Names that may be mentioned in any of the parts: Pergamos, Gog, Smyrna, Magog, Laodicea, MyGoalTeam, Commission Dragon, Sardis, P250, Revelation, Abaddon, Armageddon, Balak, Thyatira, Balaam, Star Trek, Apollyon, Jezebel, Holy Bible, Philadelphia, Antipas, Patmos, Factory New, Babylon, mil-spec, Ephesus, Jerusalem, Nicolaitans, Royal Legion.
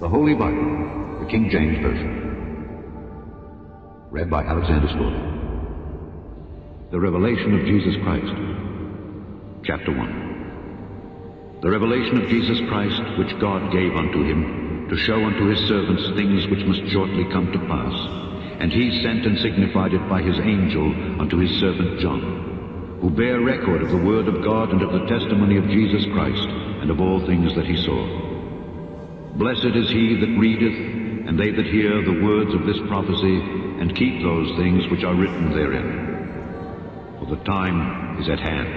The Holy Bible, the King James Version. Read by Alexander Scourby. The Revelation of Jesus Christ. Chapter 1. The revelation of Jesus Christ, which God gave unto him, to show unto his servants things which must shortly come to pass. And he sent and signified it by his angel unto his servant John, who bare record of the word of God and of the testimony of Jesus Christ, and of all things that he saw. Blessed is he that readeth, and they that hear the words of this prophecy, and keep those things which are written therein. For the time is at hand.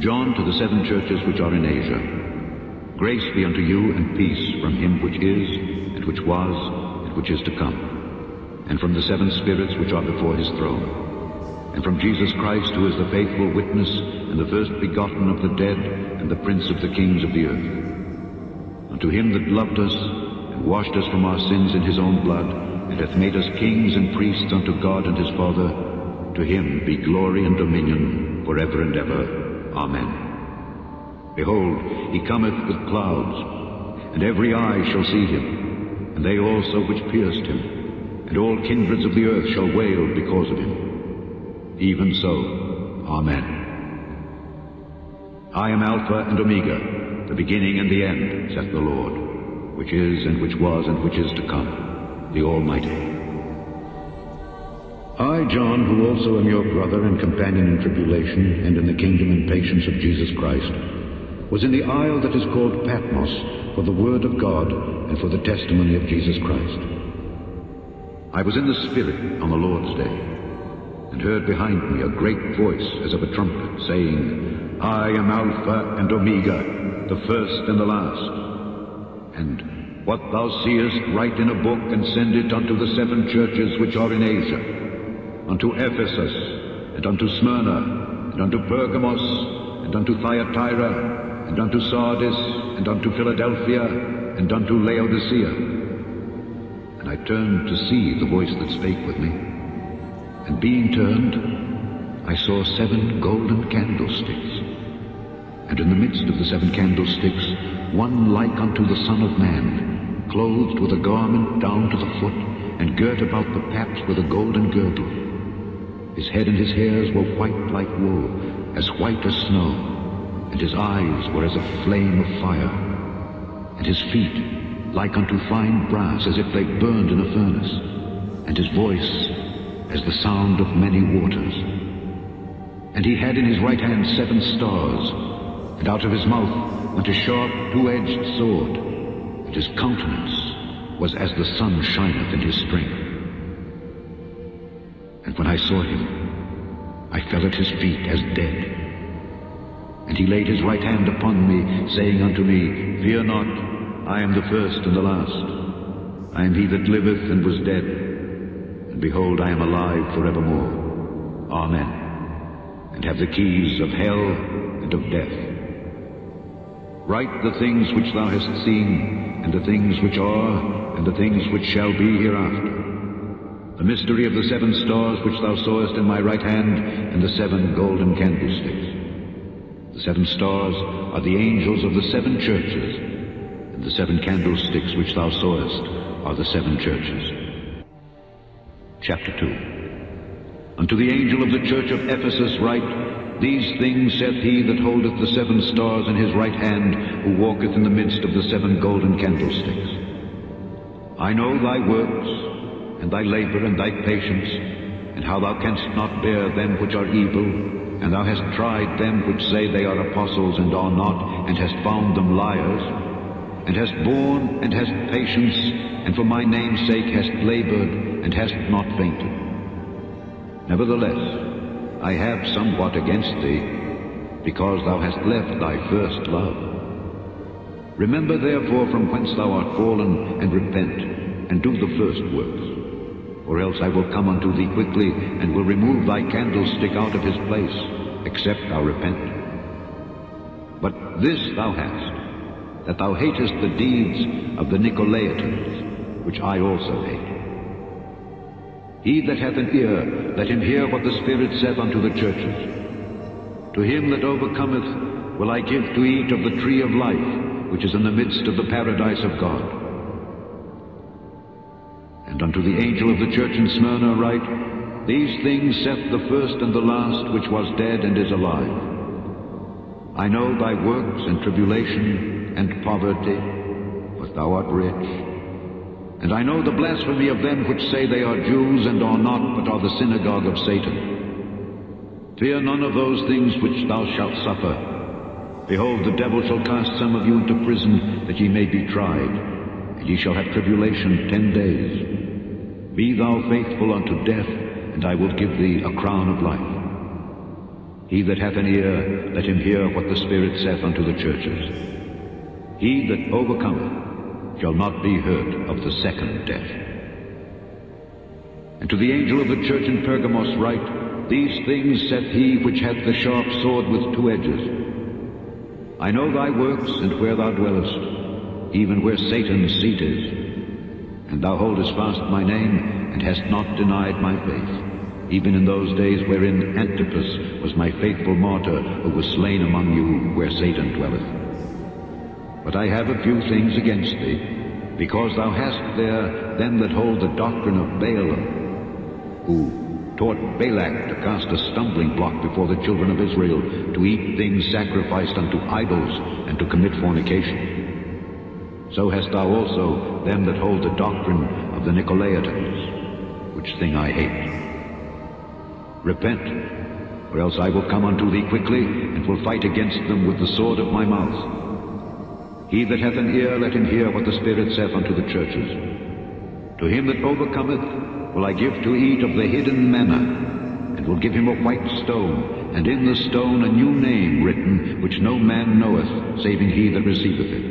John to the seven churches which are in Asia. Grace be unto you, and peace from him which is, and which was, and which is to come, and from the seven spirits which are before his throne, and from Jesus Christ, who is the faithful witness, and the first begotten of the dead, and the prince of the kings of the earth. Unto him that loved us, and washed us from our sins in his own blood, and hath made us kings and priests unto God and his Father, to him be glory and dominion forever and ever. Amen. Behold, he cometh with clouds, and every eye shall see him, and they also which pierced him, and all kindreds of the earth shall wail because of him. Even so, Amen. I am Alpha and Omega, the beginning and the end, saith the Lord, which is, and which was, and which is to come, the Almighty. I, John, who also am your brother and companion in tribulation, and in the kingdom and patience of Jesus Christ, was in the isle that is called Patmos for the word of God and for the testimony of Jesus Christ. I was in the Spirit on the Lord's day, and heard behind me a great voice as of a trumpet, saying, I am Alpha and Omega, the first and the last. And what thou seest, write in a book, and send it unto the seven churches which are in Asia, unto Ephesus, and unto Smyrna, and unto Pergamos, and unto Thyatira, and unto Sardis, and unto Philadelphia, and unto Laodicea. And I turned to see the voice that spake with me. And being turned, I saw seven golden candlesticks. And in the midst of the seven candlesticks, one like unto the Son of Man, clothed with a garment down to the foot, and girt about the paps with a golden girdle. His head and his hairs were white like wool, as white as snow, and his eyes were as a flame of fire, and his feet like unto fine brass, as if they burned in a furnace, and his voice as the sound of many waters. And he had in his right hand seven stars, and out of his mouth went a sharp two-edged sword, and his countenance was as the sun shineth in his strength. And when I saw him, I fell at his feet as dead. And he laid his right hand upon me, saying unto me, Fear not, I am the first and the last. I am he that liveth and was dead. And behold, I am alive forevermore. Amen. And have the keys of hell and of death. Write the things which thou hast seen, and the things which are, and the things which shall be hereafter. The mystery of the seven stars which thou sawest in my right hand, and the seven golden candlesticks. The seven stars are the angels of the seven churches, and the seven candlesticks which thou sawest are the seven churches. Chapter 2. Unto the angel of the church of Ephesus write, These things saith he that holdeth the seven stars in his right hand, who walketh in the midst of the seven golden candlesticks. I know thy works, and thy labor, and thy patience, and how thou canst not bear them which are evil, and thou hast tried them which say they are apostles, and are not, and hast found them liars, and hast borne, and hast patience, and for my name's sake hast labored, and hast not fainted. Nevertheless, I have somewhat against thee, because thou hast left thy first love. Remember therefore from whence thou art fallen, and repent, and do the first works. Or else I will come unto thee quickly, and will remove thy candlestick out of his place, except thou repent. But this thou hast, that thou hatest the deeds of the Nicolaitans, which I also hate. He that hath an ear, let him hear what the Spirit saith unto the churches. To him that overcometh will I give to eat of the tree of life, which is in the midst of the paradise of God. And unto the angel of the church in Smyrna write, These things saith the first and the last, which was dead and is alive. I know thy works, and tribulation, and poverty, but thou art rich. And I know the blasphemy of them which say they are Jews, and are not, but are the synagogue of Satan. Fear none of those things which thou shalt suffer. Behold, the devil shall cast some of you into prison, that ye may be tried, and ye shall have tribulation 10 days. Be thou faithful unto death, and I will give thee a crown of life. He that hath an ear, let him hear what the Spirit saith unto the churches. He that overcometh shall not be hurt of the second death. And to the angel of the church in Pergamos write, These things saith he which hath the sharp sword with two edges. I know thy works, and where thou dwellest, even where Satan's seat is. And thou holdest fast my name, and hast not denied my faith, even in those days wherein Antipas was my faithful martyr, who was slain among you where Satan dwelleth. But I have a few things against thee, because thou hast there them that hold the doctrine of Balaam, who taught Balak to cast a stumbling block before the children of Israel, to eat things sacrificed unto idols, and to commit fornication. So hast thou also them that hold the doctrine of the Nicolaitans, which thing I hate. Repent, or else I will come unto thee quickly, and will fight against them with the sword of my mouth. He that hath an ear, let him hear what the Spirit saith unto the churches. To him that overcometh will I give to eat of the hidden manna, and will give him a white stone, and in the stone a new name written, which no man knoweth, saving he that receiveth it.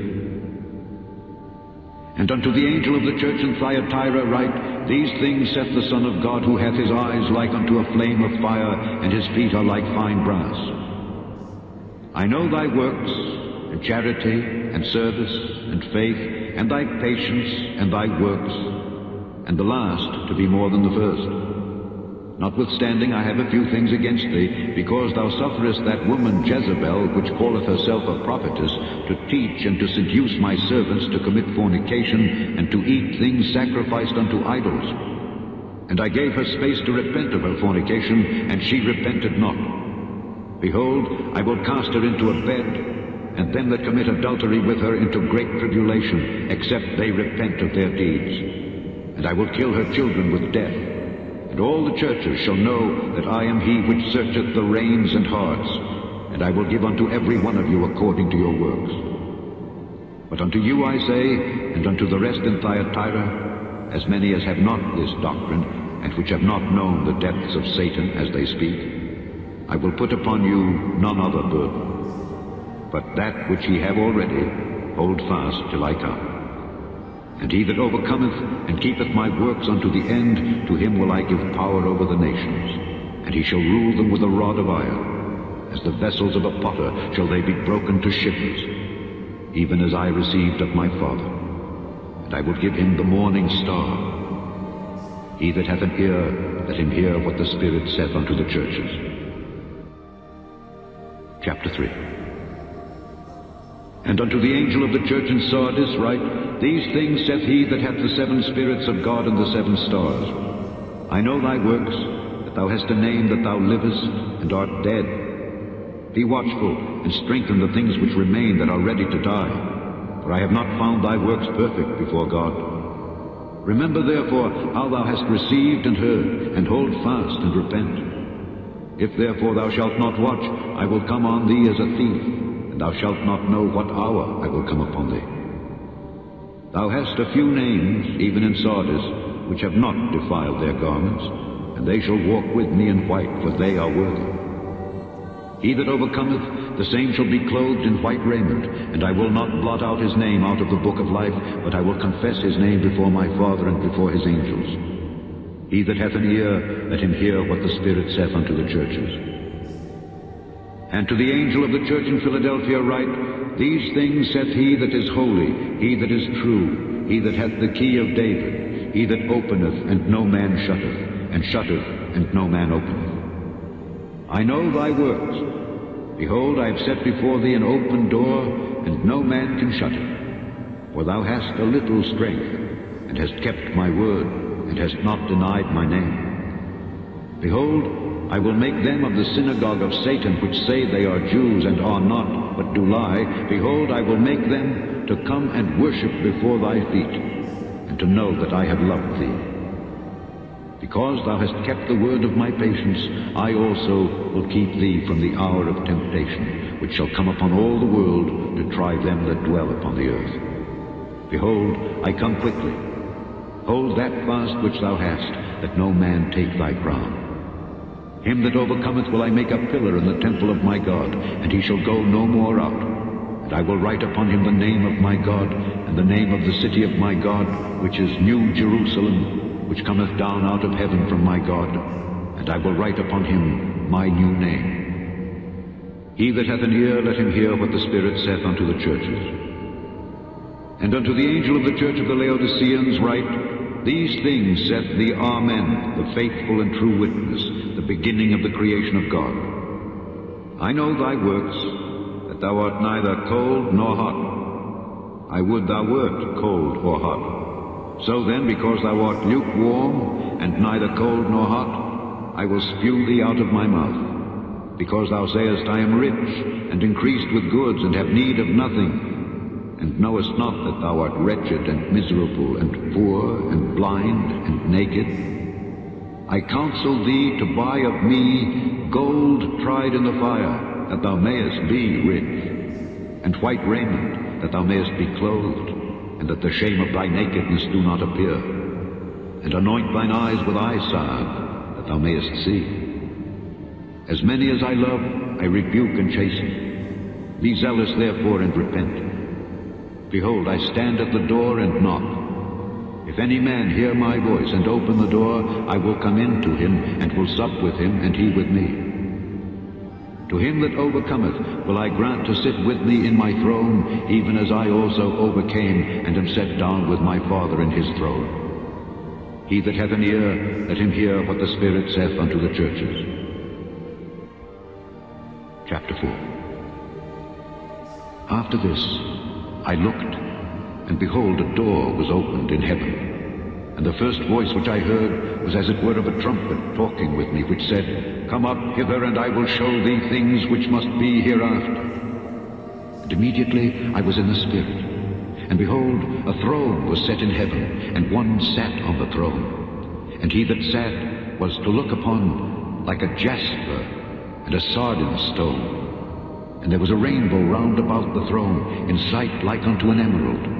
And unto the angel of the church in Thyatira write, These things saith the Son of God, who hath his eyes like unto a flame of fire, and his feet are like fine brass. I know thy works, and charity, and service, and faith, and thy patience, and thy works, and the last to be more than the first. Notwithstanding, I have a few things against thee, because thou sufferest that woman Jezebel, which calleth herself a prophetess, to teach and to seduce my servants to commit fornication, and to eat things sacrificed unto idols. And I gave her space to repent of her fornication, and she repented not. Behold, I will cast her into a bed, and them that commit adultery with her into great tribulation, except they repent of their deeds. And I will kill her children with death. And all the churches shall know that I am he which searcheth the reins and hearts. And I will give unto every one of you according to your works. But unto you I say, and unto the rest in Thyatira, as many as have not this doctrine, and which have not known the depths of Satan as they speak, I will put upon you none other burden, but that which ye have already, hold fast till I come. And he that overcometh and keepeth my works unto the end, to him will I give power over the nations, and he shall rule them with a rod of iron. As the vessels of a potter shall they be broken to shivers, even as I received of my Father. And I will give him the morning star. He that hath an ear, let him hear what the Spirit saith unto the churches. Chapter 3. And unto the angel of the church in Sardis write, These things saith he that hath the seven spirits of God and the seven stars. I know thy works, that thou hast a name, that thou livest, and art dead. Be watchful, and strengthen the things which remain that are ready to die, for I have not found thy works perfect before God. Remember therefore how thou hast received and heard, and hold fast and repent. If therefore thou shalt not watch, I will come on thee as a thief, and thou shalt not know what hour I will come upon thee. Thou hast a few names, even in Sardis, which have not defiled their garments, and they shall walk with me in white, for they are worthy. He that overcometh, the same shall be clothed in white raiment, and I will not blot out his name out of the book of life, but I will confess his name before my Father and before his angels. He that hath an ear, let him hear what the Spirit saith unto the churches. And to the angel of the church in Philadelphia write, These things saith he that is holy, he that is true, he that hath the key of David, he that openeth, and no man shutteth, and shutteth, and no man openeth. I know thy works. Behold, I have set before thee an open door, and no man can shut it. For thou hast a little strength, and hast kept my word, and hast not denied my name. Behold, I will make them of the synagogue of Satan, which say they are Jews and are not, but do lie. Behold, I will make them to come and worship before thy feet, and to know that I have loved thee. Because thou hast kept the word of my patience, I also will keep thee from the hour of temptation, which shall come upon all the world to try them that dwell upon the earth. Behold, I come quickly. Hold that fast which thou hast, that no man take thy crown. Him that overcometh will I make a pillar in the temple of my God, and he shall go no more out. And I will write upon him the name of my God, and the name of the city of my God, which is New Jerusalem, which cometh down out of heaven from my God, and I will write upon him my new name. He that hath an ear, let him hear what the Spirit saith unto the churches. And unto the angel of the church of the Laodiceans write, These things saith the Amen, the faithful and true witness, the beginning of the creation of God. I know thy works, that thou art neither cold nor hot. I would thou wert cold or hot. So then, because thou art lukewarm, and neither cold nor hot, I will spew thee out of my mouth. Because thou sayest, I am rich, and increased with goods, and have need of nothing, and knowest not that thou art wretched, and miserable, and poor, and blind, and naked. I counsel thee to buy of me gold tried in the fire, that thou mayest be rich, and white raiment, that thou mayest be clothed, and that the shame of thy nakedness do not appear. And anoint thine eyes with eye salve, that thou mayest see. As many as I love, I rebuke and chasten. Be zealous therefore, and repent. Behold, I stand at the door and knock. If any man hear my voice and open the door, I will come in to him, and will sup with him, and he with me. To him that overcometh will I grant to sit with me in my throne, even as I also overcame and am set down with my Father in his throne. He that hath an ear, let him hear what the Spirit saith unto the churches. Chapter 4. After this I looked, and behold, a door was opened in heaven. And the first voice which I heard was as it were of a trumpet talking with me, which said, Come up hither, and I will show thee things which must be hereafter. And immediately I was in the Spirit, and behold, a throne was set in heaven, and one sat on the throne. And he that sat was to look upon like a jasper and a sardine stone. And there was a rainbow round about the throne, in sight like unto an emerald.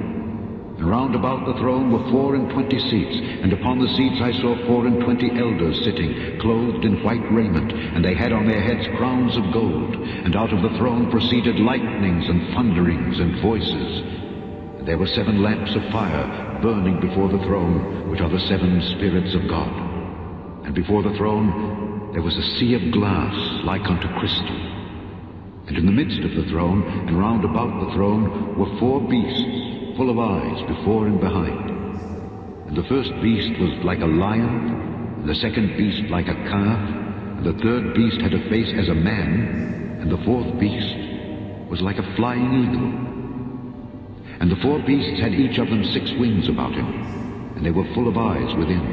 And round about the throne were 24 seats, and upon the seats I saw 24 elders sitting, clothed in white raiment, and they had on their heads crowns of gold. And out of the throne proceeded lightnings and thunderings and voices. And there were 7 lamps of fire burning before the throne, which are the 7 spirits of God. And before the throne there was a sea of glass like unto crystal. And in the midst of the throne, and round about the throne, were 4 beasts, full of eyes before and behind. And the first beast was like a lion, and the second beast like a calf, and the third beast had a face as a man, and the fourth beast was like a flying eagle. And the 4 beasts had each of them 6 wings about him, and they were full of eyes within.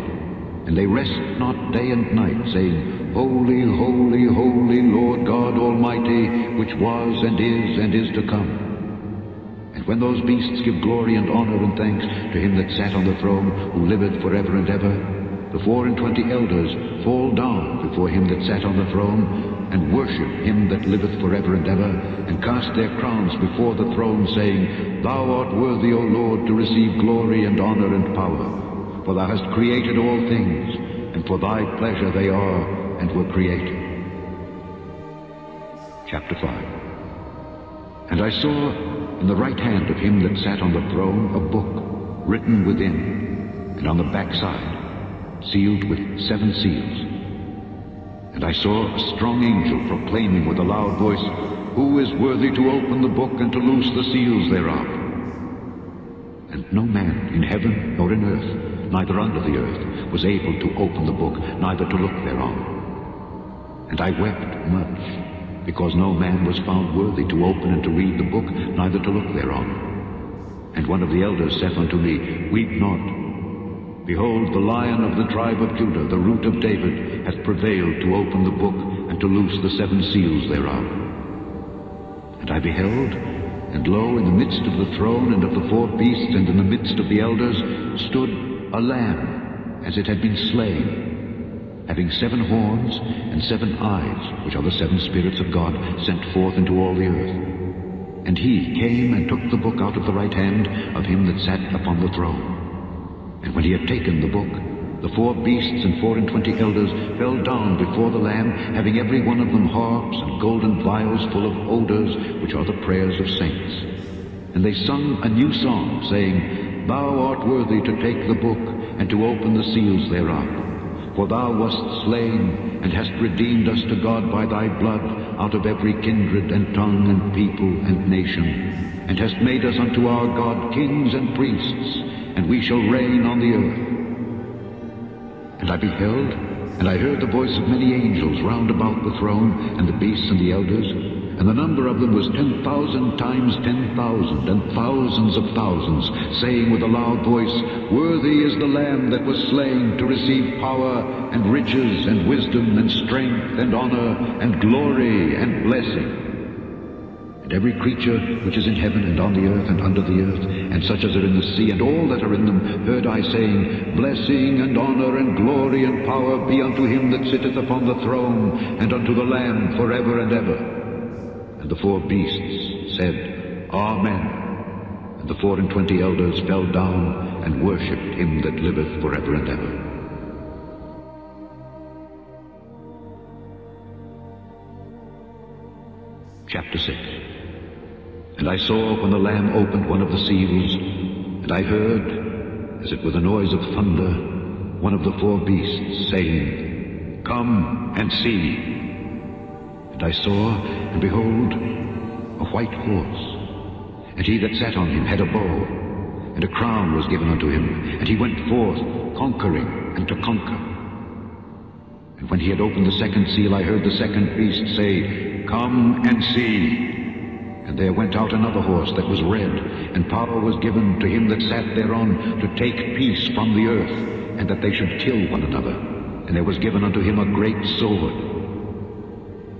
And they rest not day and night, saying, Holy, holy, holy, Lord God Almighty, which was and is to come. And when those beasts give glory and honor and thanks to him that sat on the throne, who liveth forever and ever, the 24 elders fall down before him that sat on the throne, and worship him that liveth forever and ever, and cast their crowns before the throne, saying, Thou art worthy, O Lord, to receive glory and honor and power, for thou hast created all things, and for thy pleasure they are and were created. Chapter 5. And I saw in the right hand of him that sat on the throne a book written within, and on the backside sealed with 7 seals. And I saw a strong angel proclaiming with a loud voice, Who is worthy to open the book and to loose the seals thereof? And no man in heaven nor in earth, neither under the earth, was able to open the book, neither to look thereon. And I wept much, because no man was found worthy to open and to read the book, neither to look thereon. And one of the elders saith unto me, Weep not. Behold, the Lion of the tribe of Judah, the root of David, hath prevailed to open the book, and to loose the seven seals thereof. And I beheld, and lo, in the midst of the throne and of the four beasts, and in the midst of the elders, stood a lamb, as it had been slain, having seven horns and seven eyes, which are the seven spirits of God sent forth into all the earth. And he came and took the book out of the right hand of him that sat upon the throne. And when he had taken the book, the four beasts and 24 elders fell down before the Lamb, having every one of them harps and golden vials full of odors, which are the prayers of saints. And they sung a new song, saying, Thou art worthy to take the book, and to open the seals thereof. For thou wast slain, and hast redeemed us to God by thy blood out of every kindred and tongue and people and nation, and hast made us unto our God kings and priests, and we shall reign on the earth. And I beheld, and I heard the voice of many angels round about the throne, and the beasts and the elders, and the number of them was 10,000 times 10,000, and thousands of thousands, saying with a loud voice, Worthy is the Lamb that was slain to receive power, and riches, and wisdom, and strength, and honor, and glory, and blessing. And every creature which is in heaven, and on the earth, and under the earth, and such as are in the sea, and all that are in them, heard I saying, Blessing, and honor, and glory, and power be unto him that sitteth upon the throne, and unto the Lamb forever and ever. And the four beasts said, Amen. And the 24 elders fell down, and worshipped him that liveth forever and ever. Chapter 6. And I saw, when the Lamb opened one of the seals, and I heard, as it were the noise of thunder, one of the four beasts saying, Come and see. And I saw, and behold, a white horse, and he that sat on him had a bow, and a crown was given unto him, and he went forth, conquering and to conquer. And when he had opened the second seal, I heard the second beast say, Come and see. And there went out another horse that was red, and power was given to him that sat thereon to take peace from the earth, and that they should kill one another. And there was given unto him a great sword.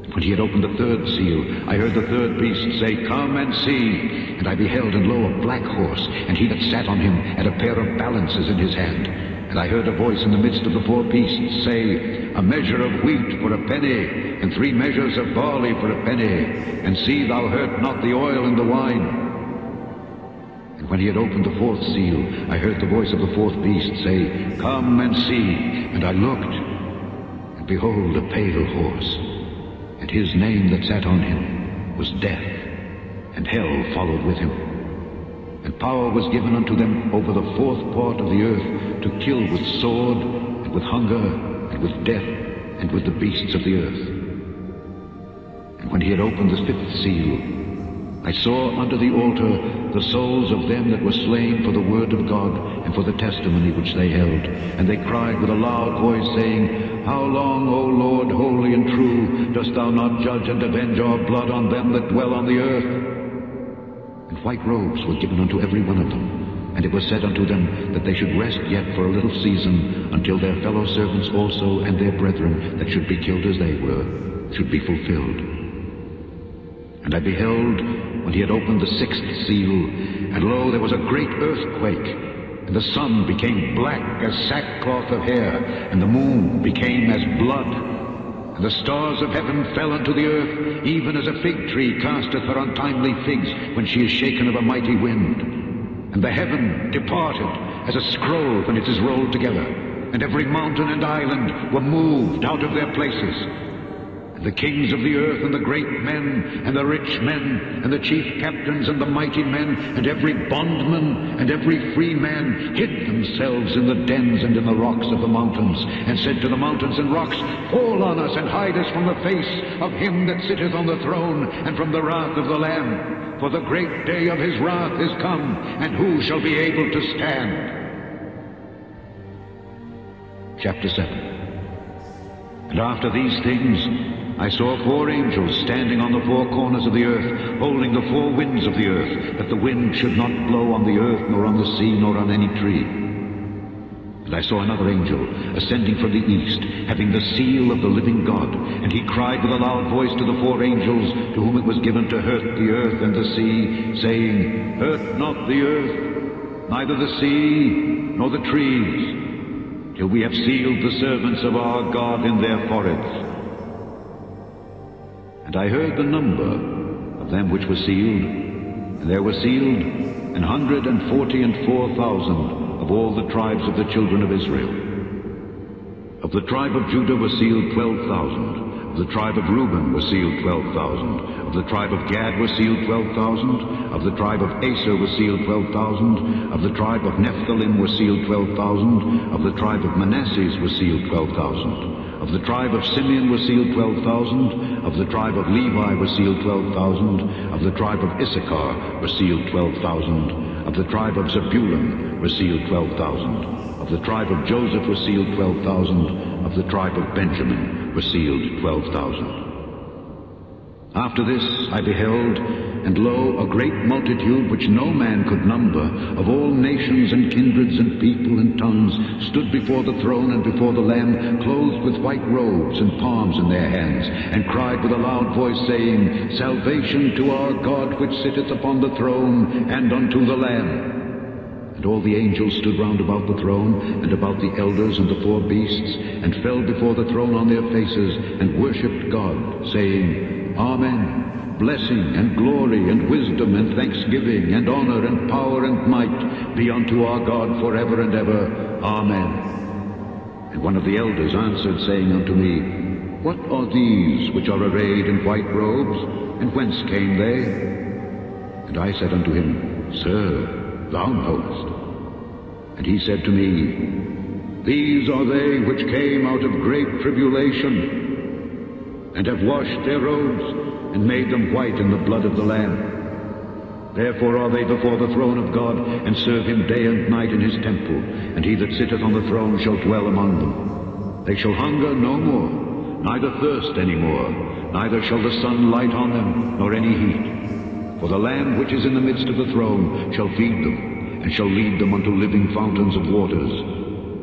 And when he had opened the third seal, I heard the third beast say, Come and see. And I beheld, and lo, a black horse, and he that sat on him had a pair of balances in his hand. And I heard a voice in the midst of the four beasts say, A measure of wheat for a penny, and 3 measures of barley for a penny, and see thou hurt not the oil and the wine. And when he had opened the fourth seal, I heard the voice of the fourth beast say, Come and see. And I looked, and behold, a pale horse, and his name that sat on him was Death, and Hell followed with him. And power was given unto them over the fourth part of the earth, to kill with sword, and with hunger, and with death, and with the beasts of the earth. And when he had opened the 5th seal, I saw under the altar the souls of them that were slain for the word of God, and for the testimony which they held. And they cried with a loud voice, saying, How long, O Lord, holy and true, dost thou not judge and avenge our blood on them that dwell on the earth? And white robes were given unto every one of them. And it was said unto them that they should rest yet for a little season, until their fellow servants also, and their brethren that should be killed as they were, should be fulfilled. And I beheld, when he had opened the 6th seal, and lo, there was a great earthquake, and the sun became black as sackcloth of hair, and the moon became as blood, and the stars of heaven fell unto the earth, even as a fig tree casteth her untimely figs when she is shaken of a mighty wind. And the heaven departed as a scroll when it is rolled together, and every mountain and island were moved out of their places. And the kings of the earth, and the great men, and the rich men, and the chief captains, and the mighty men, and every bondman, and every free man, hid themselves in the dens and in the rocks of the mountains, and said to the mountains and rocks, Fall on us, and hide us from the face of him that sitteth on the throne, and from the wrath of the Lamb. For the great day of his wrath is come, and who shall be able to stand? Chapter 7. And after these things, I saw four angels standing on the four corners of the earth, holding the four winds of the earth, that the wind should not blow on the earth, nor on the sea, nor on any tree. And I saw another angel ascending from the east, having the seal of the living God. And he cried with a loud voice to the four angels, to whom it was given to hurt the earth and the sea, saying, Hurt not the earth, neither the sea, nor the trees, till we have sealed the servants of our God in their foreheads. And I heard the number of them which were sealed, and there were sealed 144,000 of all the tribes of the children of Israel. Of the tribe of Judah were sealed 12,000, of the tribe of Reuben were sealed 12,000, of the tribe of Gad were sealed 12,000, of the tribe of Aser were sealed 12,000, of the tribe of Nephthalim were sealed 12,000, of the tribe of Manasseh were sealed 12,000. Of the tribe of Simeon were sealed 12,000, of the tribe of Levi were sealed 12,000, of the tribe of Issachar were sealed 12,000, of the tribe of Zebulun were sealed 12,000, of the tribe of Joseph were sealed 12,000, of the tribe of Benjamin were sealed 12,000. After this I beheld, and lo, a great multitude which no man could number, of all nations and kindreds and people and tongues, stood before the throne and before the Lamb, clothed with white robes and palms in their hands, and cried with a loud voice, saying, Salvation to our God which sitteth upon the throne, and unto the Lamb. And all the angels stood round about the throne, and about the elders and the four beasts, and fell before the throne on their faces, and worshipped God, saying, Amen. Blessing and glory and wisdom and thanksgiving and honor and power and might be unto our God forever and ever. Amen. And one of the elders answered, saying unto me, What are these which are arrayed in white robes, and whence came they? And I said unto him, Sir, thou knowest. And he said to me, These are they which came out of great tribulation, and have washed their robes, and made them white in the blood of the Lamb. Therefore are they before the throne of God, and serve him day and night in his temple, and he that sitteth on the throne shall dwell among them. They shall hunger no more, neither thirst any more, neither shall the sun light on them, nor any heat. For the Lamb which is in the midst of the throne shall feed them, and shall lead them unto living fountains of waters,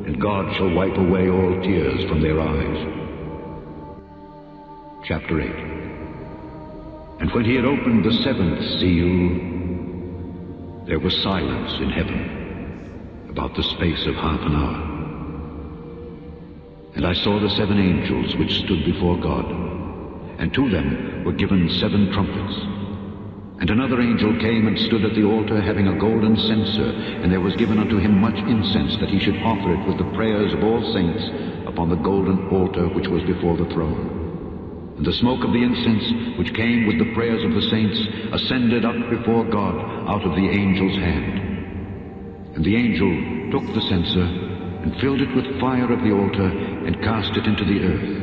and God shall wipe away all tears from their eyes. Chapter 8. And when he had opened the seventh seal, there was silence in heaven about the space of half an hour. And I saw the seven angels which stood before God, and to them were given seven trumpets. And another angel came and stood at the altar, having a golden censer, and there was given unto him much incense, that he should offer it with the prayers of all saints upon the golden altar which was before the throne. And the smoke of the incense, which came with the prayers of the saints, ascended up before God out of the angel's hand. And the angel took the censer, and filled it with fire of the altar, and cast it into the earth.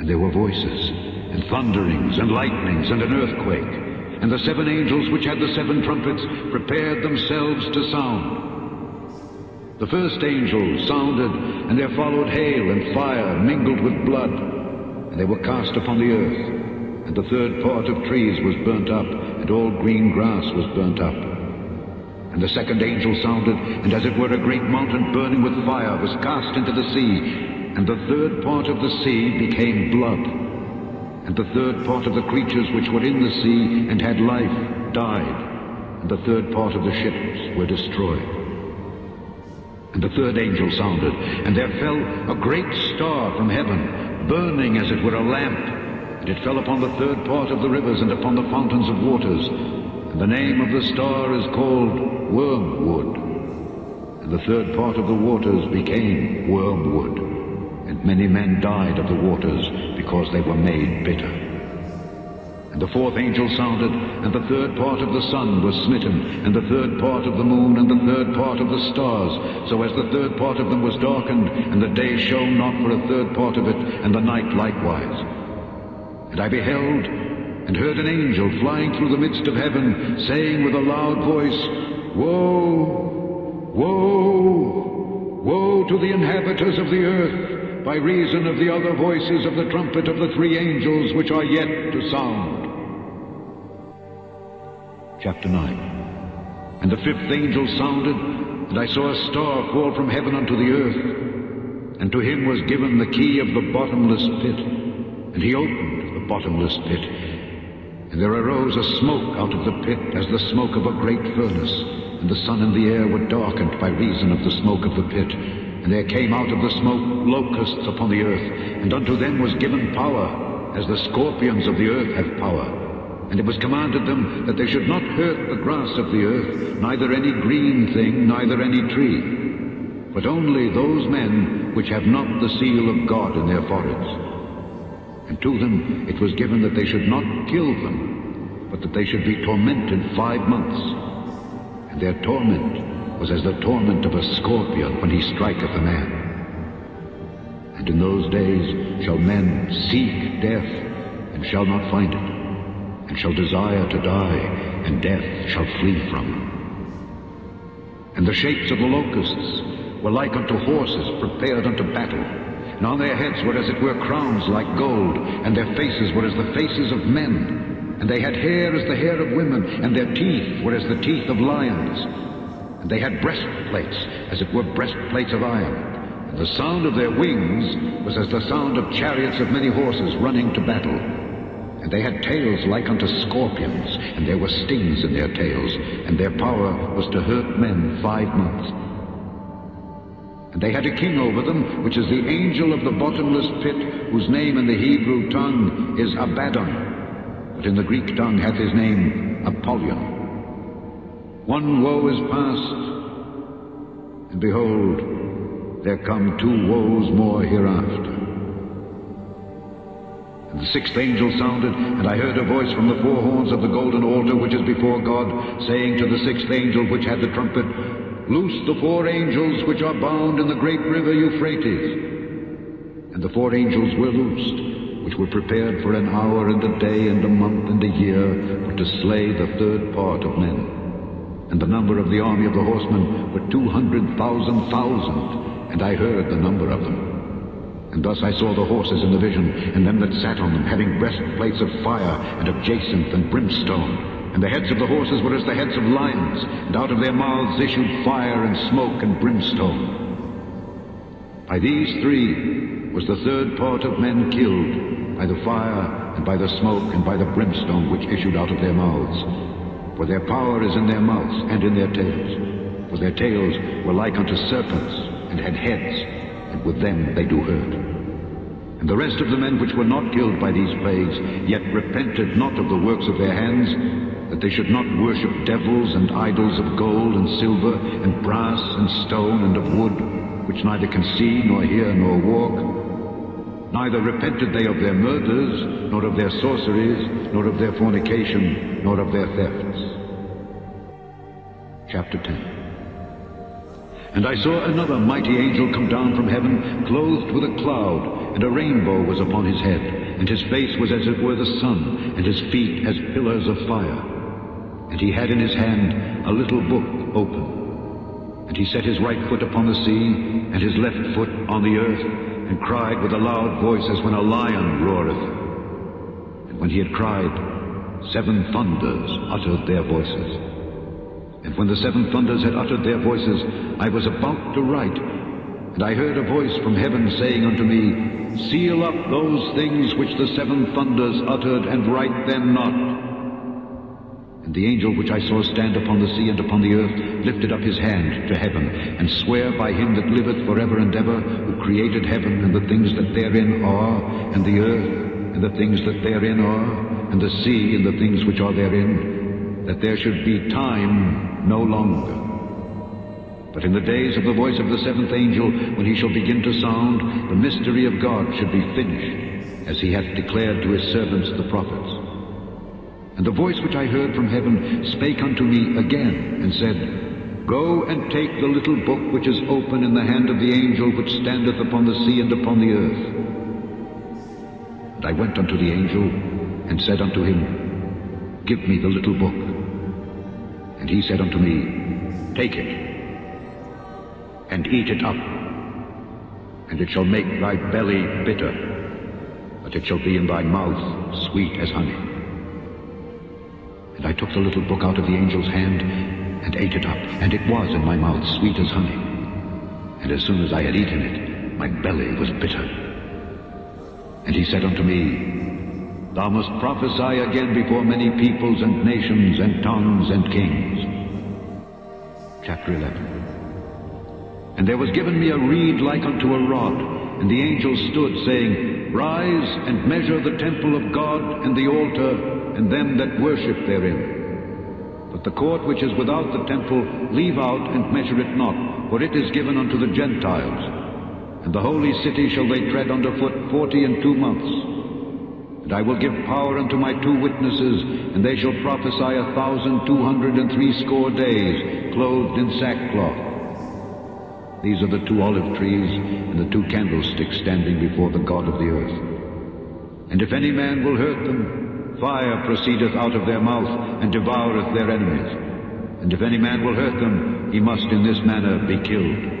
And there were voices, and thunderings, and lightnings, and an earthquake. And the seven angels which had the seven trumpets prepared themselves to sound. The first angel sounded, and there followed hail and fire mingled with blood. And they were cast upon the earth, and the third part of trees was burnt up, and all green grass was burnt up. And the second angel sounded, and as it were a great mountain burning with fire was cast into the sea, and the third part of the sea became blood. And the third part of the creatures which were in the sea and had life died, and the third part of the ships were destroyed. And the third angel sounded, and there fell a great star from heaven, burning as it were a lamp, and it fell upon the third part of the rivers and upon the fountains of waters. And the name of the star is called Wormwood. And the third part of the waters became wormwood, and many men died of the waters, because they were made bitter. And the fourth angel sounded, and the third part of the sun was smitten, and the third part of the moon, and the third part of the stars, so as the third part of them was darkened, and the day shone not for a third part of it, and the night likewise. And I beheld, and heard an angel flying through the midst of heaven, saying with a loud voice, Woe, woe, woe to the inhabitants of the earth, by reason of the other voices of the trumpet of the three angels which are yet to sound. Chapter 9. And the fifth angel sounded, and I saw a star fall from heaven unto the earth, and to him was given the key of the bottomless pit. And he opened the bottomless pit, and there arose a smoke out of the pit as the smoke of a great furnace, and the sun and the air were darkened by reason of the smoke of the pit. And there came out of the smoke locusts upon the earth, and unto them was given power, as the scorpions of the earth have power. And it was commanded them that they should not hurt the grass of the earth, neither any green thing, neither any tree, but only those men which have not the seal of God in their foreheads. And to them it was given that they should not kill them, but that they should be tormented 5 months. And their torment was as the torment of a scorpion when he striketh a man. And in those days shall men seek death, and shall not find it, and shall desire to die, and death shall flee from them. And the shapes of the locusts were like unto horses prepared unto battle, and on their heads were as it were crowns like gold, and their faces were as the faces of men. And they had hair as the hair of women, and their teeth were as the teeth of lions. And they had breastplates, as it were breastplates of iron. And the sound of their wings was as the sound of chariots of many horses running to battle. And they had tails like unto scorpions, and there were stings in their tails, and their power was to hurt men 5 months. And they had a king over them, which is the angel of the bottomless pit, whose name in the Hebrew tongue is Abaddon, but in the Greek tongue hath his name Apollyon. One woe is past, and behold, there come 2 woes more hereafter. And the sixth angel sounded, and I heard a voice from the 4 horns of the golden altar which is before God, saying to the sixth angel which had the trumpet, Loose the 4 angels which are bound in the great river Euphrates. And the 4 angels were loosed, which were prepared for an hour and a day and a month and a year, for to slay the 3rd part of men. And the number of the army of the horsemen were 200,000,000, and I heard the number of them. And thus I saw the horses in the vision, and them that sat on them, having breastplates of fire, and of jacinth, and brimstone. And the heads of the horses were as the heads of lions, and out of their mouths issued fire and smoke and brimstone. By these 3 was the 3rd part of men killed, by the fire, and by the smoke, and by the brimstone which issued out of their mouths. For their power is in their mouths, and in their tails. For their tails were like unto serpents, and had heads, and with them they do hurt. And the rest of the men which were not killed by these plagues, yet repented not of the works of their hands, that they should not worship devils and idols of gold and silver, and brass and stone and of wood, which neither can see, nor hear, nor walk. Neither repented they of their murders, nor of their sorceries, nor of their fornication, nor of their thefts. Chapter 10. And I saw another mighty angel come down from heaven, clothed with a cloud, and a rainbow was upon his head, and his face was as it were the sun, and his feet as pillars of fire. And he had in his hand a little book open. And he set his right foot upon the sea, and his left foot on the earth, and cried with a loud voice as when a lion roareth. And when he had cried, 7 thunders uttered their voices. And when the 7 thunders had uttered their voices, I was about to write, and I heard a voice from heaven saying unto me, Seal up those things which the 7 thunders uttered, and write them not. And the angel which I saw stand upon the sea and upon the earth lifted up his hand to heaven, and swear by him that liveth forever and ever, who created heaven and the things that therein are, and the earth and the things that therein are, and the sea and the things which are therein, that there should be time no longer. But in the days of the voice of the 7th angel, when he shall begin to sound, the mystery of God should be finished, as he hath declared to his servants the prophets. And the voice which I heard from heaven spake unto me again, and said, Go and take the little book which is open in the hand of the angel which standeth upon the sea and upon the earth. And I went unto the angel, and said unto him, Give me the little book. And he said unto me, Take it, and eat it up. and it shall make thy belly bitter, but it shall be in thy mouth sweet as honey. And I took the little book out of the angel's hand, and ate it up, and it was in my mouth sweet as honey. And as soon as I had eaten it, my belly was bitter. And he said unto me, Thou must prophesy again before many peoples and nations and tongues and kings. Chapter 11. And there was given me a reed like unto a rod, and the angel stood, saying, Rise, and measure the temple of God, and the altar, and them that worship therein. But the court which is without the temple, leave out, and measure it not, for it is given unto the Gentiles. And the holy city shall they tread under foot 42 months. And I will give power unto my two witnesses, and they shall prophesy 1,260 days, clothed in sackcloth. These are the two olive trees and the two candlesticks standing before the God of the earth. And if any man will hurt them, fire proceedeth out of their mouth, and devoureth their enemies. And if any man will hurt them, he must in this manner be killed.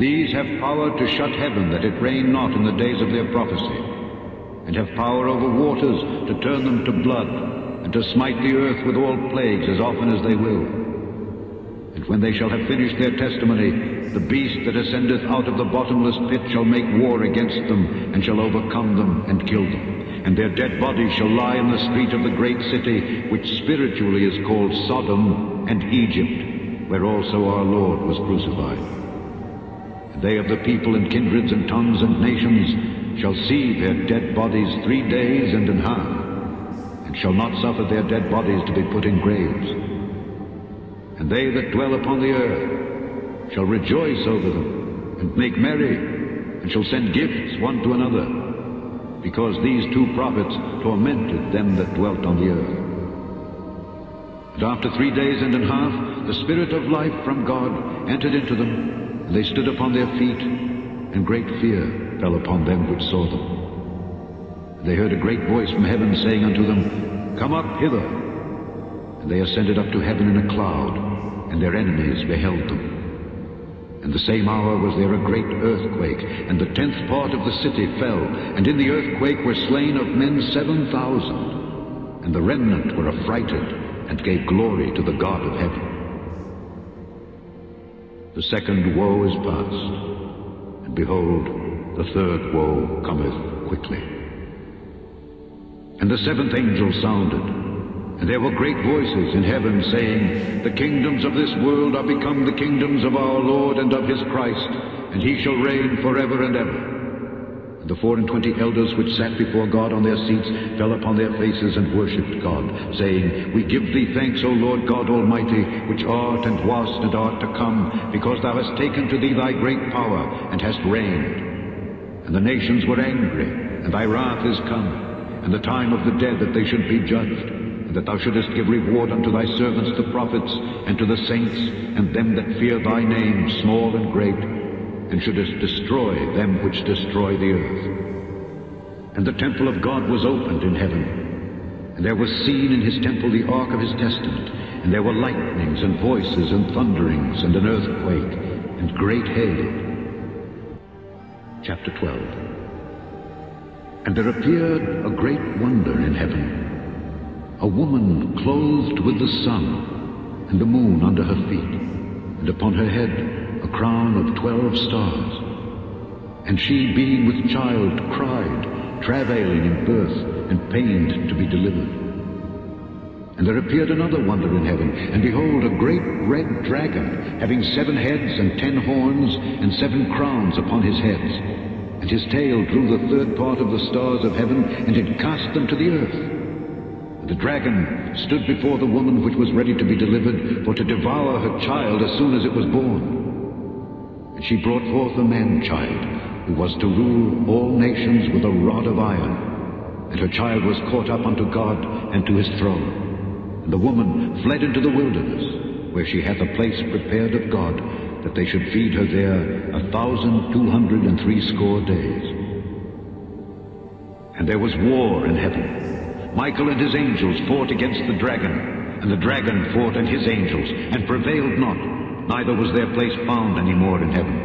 These have power to shut heaven, that it rain not in the days of their prophecy, and have power over waters to turn them to blood, and to smite the earth with all plagues as often as they will. And when they shall have finished their testimony, the beast that ascendeth out of the bottomless pit shall make war against them, and shall overcome them, and kill them. And their dead bodies shall lie in the street of the great city, which spiritually is called Sodom and Egypt, where also our Lord was crucified. And they of the people and kindreds and tongues and nations shall see their dead bodies 3 days and an half, and shall not suffer their dead bodies to be put in graves. And they that dwell upon the earth shall rejoice over them, and make merry, and shall send gifts one to another, because these two prophets tormented them that dwelt on the earth. And after 3 days and an half, the Spirit of life from God entered into them, and they stood upon their feet, and great fear fell upon them which saw them. And they heard a great voice from heaven saying unto them, Come up hither. And they ascended up to heaven in a cloud, and their enemies beheld them. And the same hour was there a great earthquake, and the 10th part of the city fell, and in the earthquake were slain of men 7,000. And the remnant were affrighted, and gave glory to the God of heaven. The second woe is past, and behold, the third woe cometh quickly. And the 7th angel sounded, and there were great voices in heaven, saying, The kingdoms of this world are become the kingdoms of our Lord and of his Christ, and he shall reign forever and ever. And the 24 elders which sat before God on their seats fell upon their faces and worshipped God, saying, We give thee thanks, O Lord God Almighty, which art and wast and art to come, because thou hast taken to thee thy great power, and hast reigned. And the nations were angry, and thy wrath is come, and the time of the dead that they should be judged, that thou shouldest give reward unto thy servants the prophets, and to the saints, and them that fear thy name, small and great, and shouldest destroy them which destroy the earth. And the temple of God was opened in heaven, and there was seen in his temple the ark of his testament, and there were lightnings, and voices, and thunderings, and an earthquake, and great hail. Chapter 12. And there appeared a great wonder in heaven, a woman clothed with the sun, and the moon under her feet, and upon her head a crown of 12 stars. And she, being with child, cried, travailing in birth, and pained to be delivered. And there appeared another wonder in heaven, and behold, a great red dragon, having 7 heads, and 10 horns, and 7 crowns upon his heads. And his tail drew the 3rd part of the stars of heaven, and it cast them to the earth. The dragon stood before the woman which was ready to be delivered, for to devour her child as soon as it was born. And she brought forth a man-child, who was to rule all nations with a rod of iron. And her child was caught up unto God and to his throne. And the woman fled into the wilderness, where she hath a place prepared of God, that they should feed her there 1,260 days. And there was war in heaven. Michael and his angels fought against the dragon, and the dragon fought and his angels, and prevailed not, neither was their place found any more in heaven.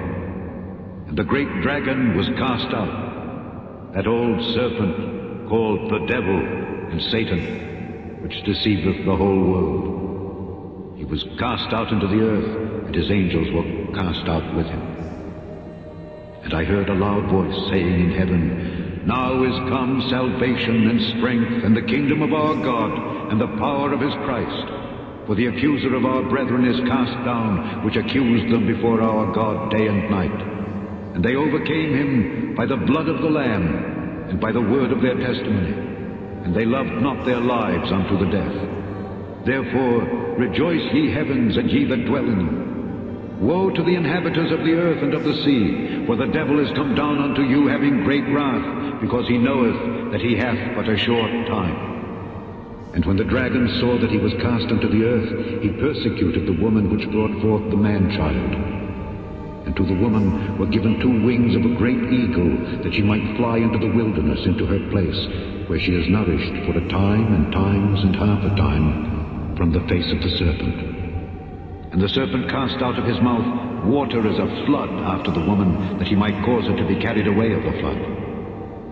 And the great dragon was cast out, that old serpent called the devil and Satan, which deceiveth the whole world. He was cast out into the earth, and his angels were cast out with him. And I heard a loud voice saying in heaven, Now is come salvation and strength, and the kingdom of our God, and the power of his Christ. For the accuser of our brethren is cast down, which accused them before our God day and night. And they overcame him by the blood of the Lamb, and by the word of their testimony. And they loved not their lives unto the death. Therefore rejoice, ye heavens, and ye that dwell in them. Woe to the inhabitants of the earth and of the sea, for the devil is come down unto you, having great wrath, because he knoweth that he hath but a short time. And when the dragon saw that he was cast into the earth, he persecuted the woman which brought forth the man-child. And to the woman were given two wings of a great eagle, that she might fly into the wilderness, into her place, where she is nourished for a time and times and half a time from the face of the serpent. And the serpent cast out of his mouth water as a flood after the woman, that he might cause her to be carried away of the flood.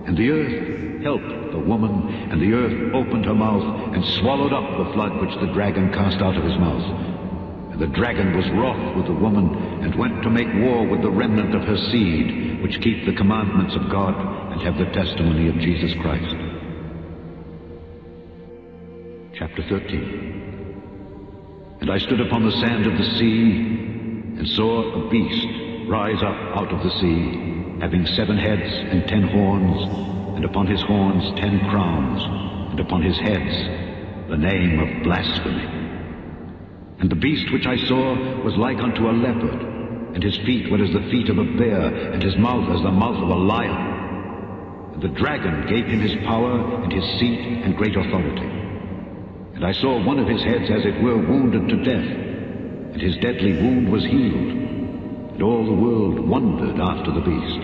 And the earth helped the woman, and the earth opened her mouth, and swallowed up the flood which the dragon cast out of his mouth. The dragon was wroth with the woman, and went to make war with the remnant of her seed, which keep the commandments of God, and have the testimony of Jesus Christ. Chapter 13. And I stood upon the sand of the sea, and saw a beast rise up out of the sea, having 7 heads and 10 horns, and upon his horns 10 crowns, and upon his heads the name of blasphemy. And the beast which I saw was like unto a leopard, and his feet were as the feet of a bear, and his mouth as the mouth of a lion. And the dragon gave him his power, and his seat, and great authority. And I saw one of his heads as it were wounded to death, and his deadly wound was healed. And all the world wondered after the beast.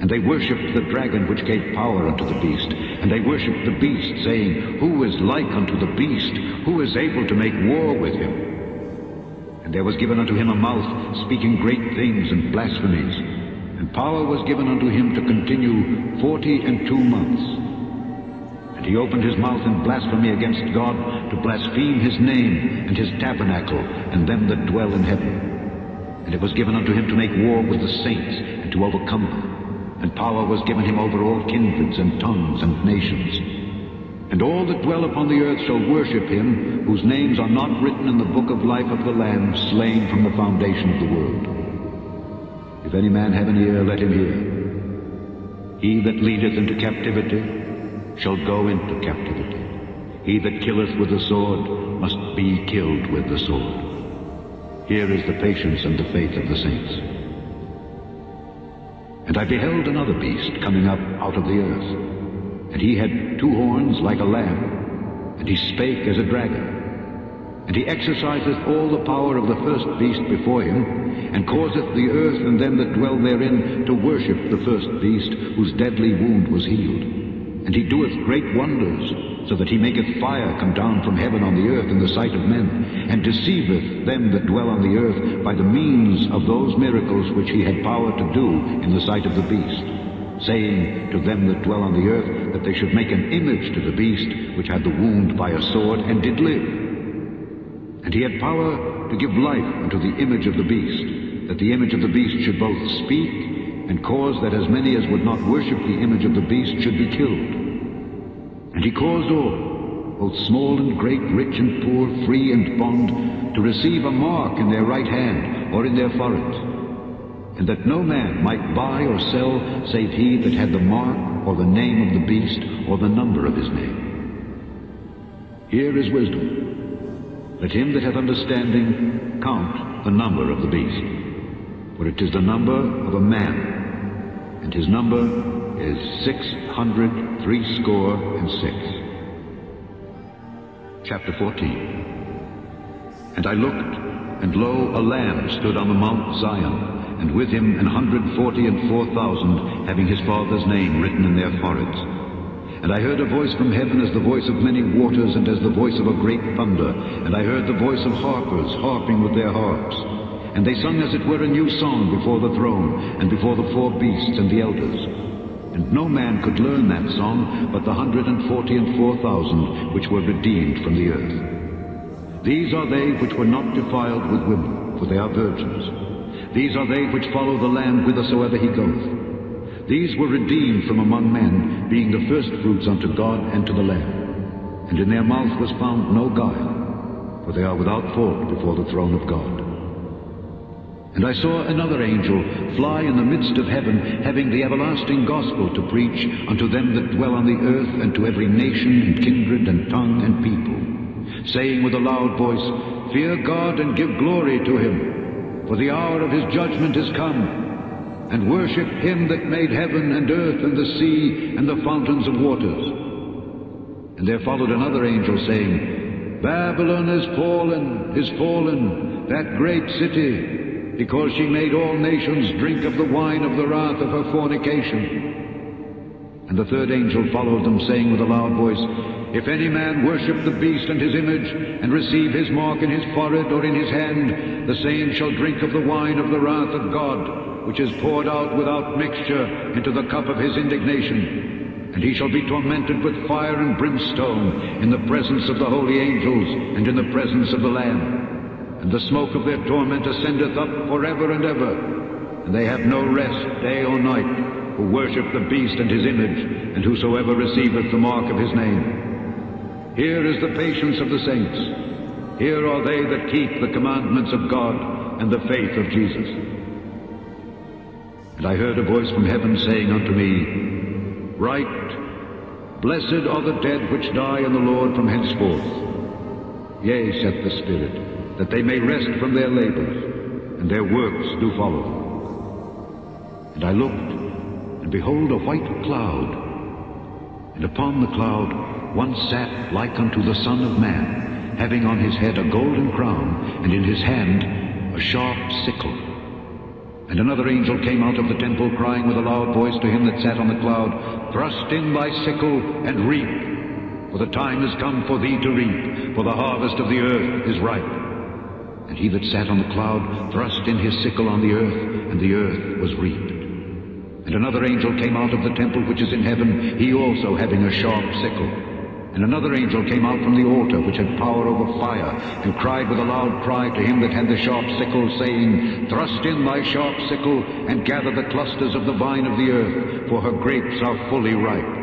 And they worshipped the dragon which gave power unto the beast, and they worshipped the beast, saying, Who is like unto the beast? Who is able to make war with him? And there was given unto him a mouth, speaking great things and blasphemies. And power was given unto him to continue 42 months. And he opened his mouth in blasphemy against God, to blaspheme his name, and his tabernacle, and them that dwell in heaven. And it was given unto him to make war with the saints, and to overcome them. And power was given him over all kindreds, and tongues, and nations. And all that dwell upon the earth shall worship him, whose names are not written in the book of life of the Lamb, slain from the foundation of the world. If any man have an ear, let him hear. He that leadeth into captivity shall go into captivity. He that killeth with the sword must be killed with the sword. Here is the patience and the faith of the saints. And I beheld another beast coming up out of the earth. And he had 2 horns like a lamb, and he spake as a dragon. And he exerciseth all the power of the first beast before him, and causeth the earth and them that dwell therein to worship the first beast, whose deadly wound was healed. And he doeth great wonders, so that he maketh fire come down from heaven on the earth in the sight of men, and deceiveth them that dwell on the earth by the means of those miracles which he had power to do in the sight of the beast, saying to them that dwell on the earth that they should make an image to the beast which had the wound by a sword, and did live. And he had power to give life unto the image of the beast, that the image of the beast should both speak, and cause that as many as would not worship the image of the beast should be killed. And he caused all, both small and great, rich and poor, free and bond, to receive a mark in their right hand or in their foreheads, and that no man might buy or sell, save he that had the mark, or the name of the beast, or the number of his name. Here is wisdom. Let him that hath understanding count the number of the beast, for it is the number of a man, and his number is 666. Chapter 14. And I looked, and lo, a lamb stood on the Mount Zion, and with him 144,000, having his father's name written in their foreheads. And I heard a voice from heaven as the voice of many waters, and as the voice of a great thunder. And I heard the voice of harpers harping with their harps. And they sung as it were a new song before the throne, and before the four beasts and the elders. And no man could learn that song but the 144,000 which were redeemed from the earth. These are they which were not defiled with women, for they are virgins. These are they which follow the Lamb whithersoever he goeth. These were redeemed from among men, being the firstfruits unto God and to the Lamb. And in their mouth was found no guile, for they are without fault before the throne of God. And I saw another angel fly in the midst of heaven, having the everlasting gospel to preach unto them that dwell on the earth, and to every nation, and kindred, and tongue, and people, saying with a loud voice, Fear God, and give glory to him, for the hour of his judgment is come, and worship him that made heaven, and earth, and the sea, and the fountains of waters. And there followed another angel, saying, Babylon is fallen, that great city, because she made all nations drink of the wine of the wrath of her fornication. And the third angel followed them, saying with a loud voice, If any man worship the beast and his image, and receive his mark in his forehead or in his hand, the same shall drink of the wine of the wrath of God, which is poured out without mixture into the cup of his indignation. And he shall be tormented with fire and brimstone in the presence of the holy angels and in the presence of the Lamb. And the smoke of their torment ascendeth up forever and ever. And they have no rest day or night, who worship the beast and his image, and whosoever receiveth the mark of his name. Here is the patience of the saints. Here are they that keep the commandments of God and the faith of Jesus. And I heard a voice from heaven saying unto me, Write, Blessed are the dead which die in the Lord from henceforth. Yea, saith the Spirit, that they may rest from their labors, and their works do follow them. And I looked, and behold a white cloud, and upon the cloud one sat like unto the Son of Man, having on his head a golden crown, and in his hand a sharp sickle. And another angel came out of the temple, crying with a loud voice to him that sat on the cloud, Thrust in thy sickle and reap, for the time is come for thee to reap, for the harvest of the earth is ripe. And he that sat on the cloud thrust in his sickle on the earth, and the earth was reaped. And another angel came out of the temple which is in heaven, he also having a sharp sickle. And another angel came out from the altar which had power over fire, and cried with a loud cry to him that had the sharp sickle, saying, Thrust in thy sharp sickle, and gather the clusters of the vine of the earth, for her grapes are fully ripe.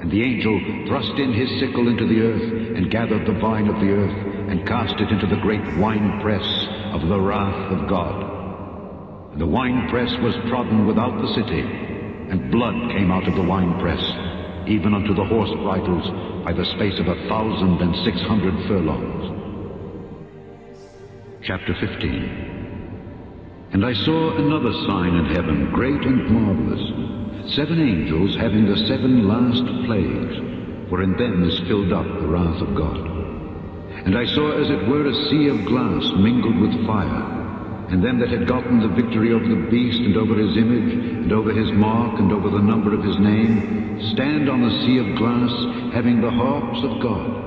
And the angel thrust in his sickle into the earth, and gathered the vine of the earth, and cast it into the great winepress of the wrath of God. And the winepress was trodden without the city, and blood came out of the winepress, even unto the horse bridles, by the space of 1,600 furlongs. Chapter 15. And I saw another sign in heaven, great and marvelous, seven angels having the seven last plagues, for in them is filled up the wrath of God. And I saw as it were a sea of glass mingled with fire, and them that had gotten the victory over the beast, and over his image, and over his mark, and over the number of his name, stand on the sea of glass, having the harps of God.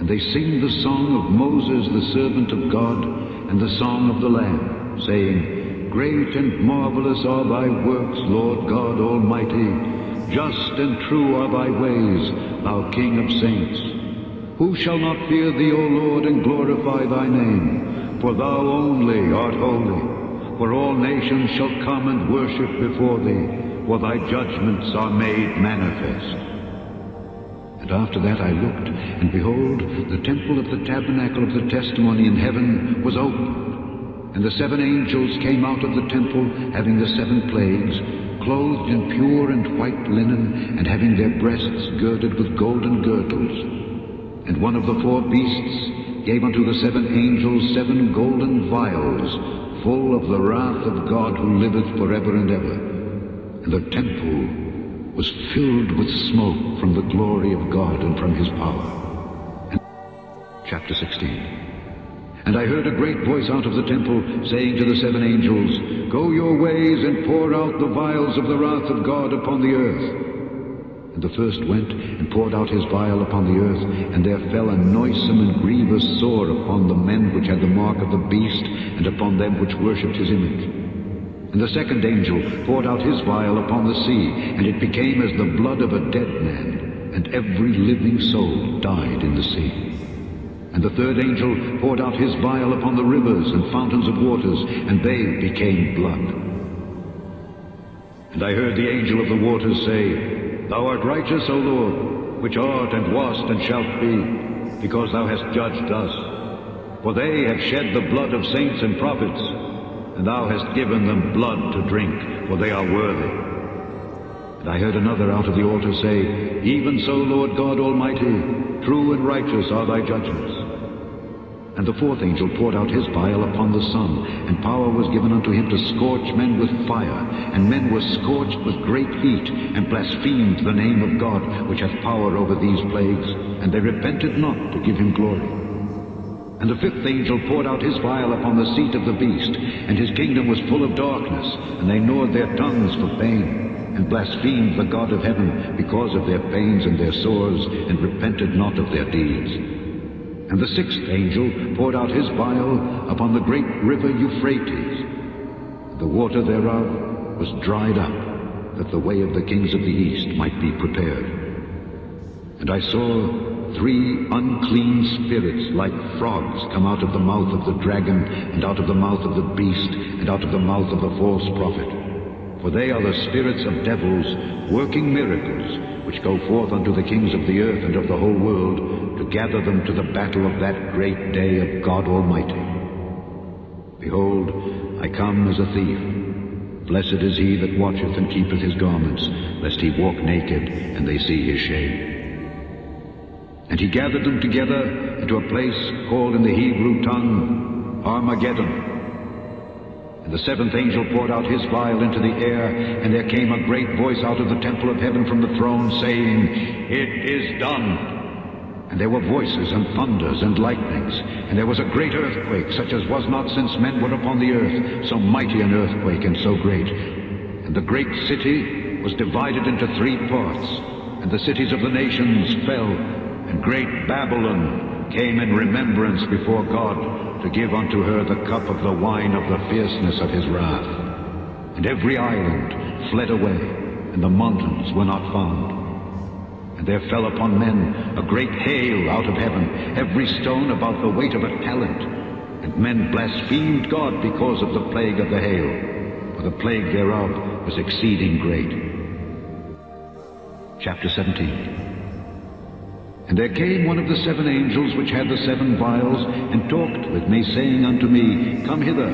And they sing the song of Moses the servant of God, and the song of the Lamb, saying, Great and marvelous are thy works, Lord God Almighty. Just and true are thy ways, thou King of saints. Who shall not fear thee, O Lord, and glorify thy name? For thou only art holy, for all nations shall come and worship before thee, for thy judgments are made manifest. And after that I looked, and behold, the temple of the tabernacle of the testimony in heaven was opened. And the seven angels came out of the temple, having the seven plagues, clothed in pure and white linen, and having their breasts girded with golden girdles. And one of the four beasts gave unto the seven angels seven golden vials, full of the wrath of God who liveth forever and ever. And the temple was filled with smoke from the glory of God and from his power. And Chapter 16. And I heard a great voice out of the temple, saying to the seven angels, Go your ways and pour out the vials of the wrath of God upon the earth. And the first went and poured out his vial upon the earth, and there fell a noisome and grievous sore upon the men which had the mark of the beast, and upon them which worshipped his image. And the second angel poured out his vial upon the sea, and it became as the blood of a dead man, and every living soul died in the sea. And the third angel poured out his vial upon the rivers and fountains of waters, and they became blood. And I heard the angel of the waters say, Thou art righteous, O Lord, which art and wast and shalt be, because thou hast judged us. For they have shed the blood of saints and prophets, and thou hast given them blood to drink, for they are worthy. And I heard another out of the altar say, Even so, Lord God Almighty, true and righteous are thy judgments. And the fourth angel poured out his vial upon the sun, and power was given unto him to scorch men with fire. And men were scorched with great heat, and blasphemed the name of God, which hath power over these plagues. And they repented not to give him glory. And the fifth angel poured out his vial upon the seat of the beast, and his kingdom was full of darkness, and they gnawed their tongues for pain, and blasphemed the God of heaven because of their pains and their sores, and repented not of their deeds. And the sixth angel poured out his vial upon the great river Euphrates, and the water thereof was dried up, that the way of the kings of the east might be prepared. And I saw three unclean spirits like frogs come out of the mouth of the dragon, and out of the mouth of the beast, and out of the mouth of the false prophet. For they are the spirits of devils, working miracles, which go forth unto the kings of the earth and of the whole world, to gather them to the battle of that great day of God Almighty. Behold, I come as a thief. Blessed is he that watcheth and keepeth his garments, lest he walk naked, and they see his shame. And he gathered them together into a place called in the Hebrew tongue Armageddon. And the seventh angel poured out his vial into the air, and there came a great voice out of the temple of heaven from the throne, saying, It is done. And there were voices and thunders and lightnings, and there was a great earthquake, such as was not since men were upon the earth, so mighty an earthquake and so great. And the great city was divided into three parts, and the cities of the nations fell. And great Babylon came in remembrance before God to give unto her the cup of the wine of the fierceness of his wrath. And every island fled away, and the mountains were not found. And there fell upon men a great hail out of heaven, every stone about the weight of a talent. And men blasphemed God because of the plague of the hail, for the plague thereof was exceeding great. Chapter 17. And there came one of the seven angels which had the seven vials, and talked with me, saying unto me, Come hither,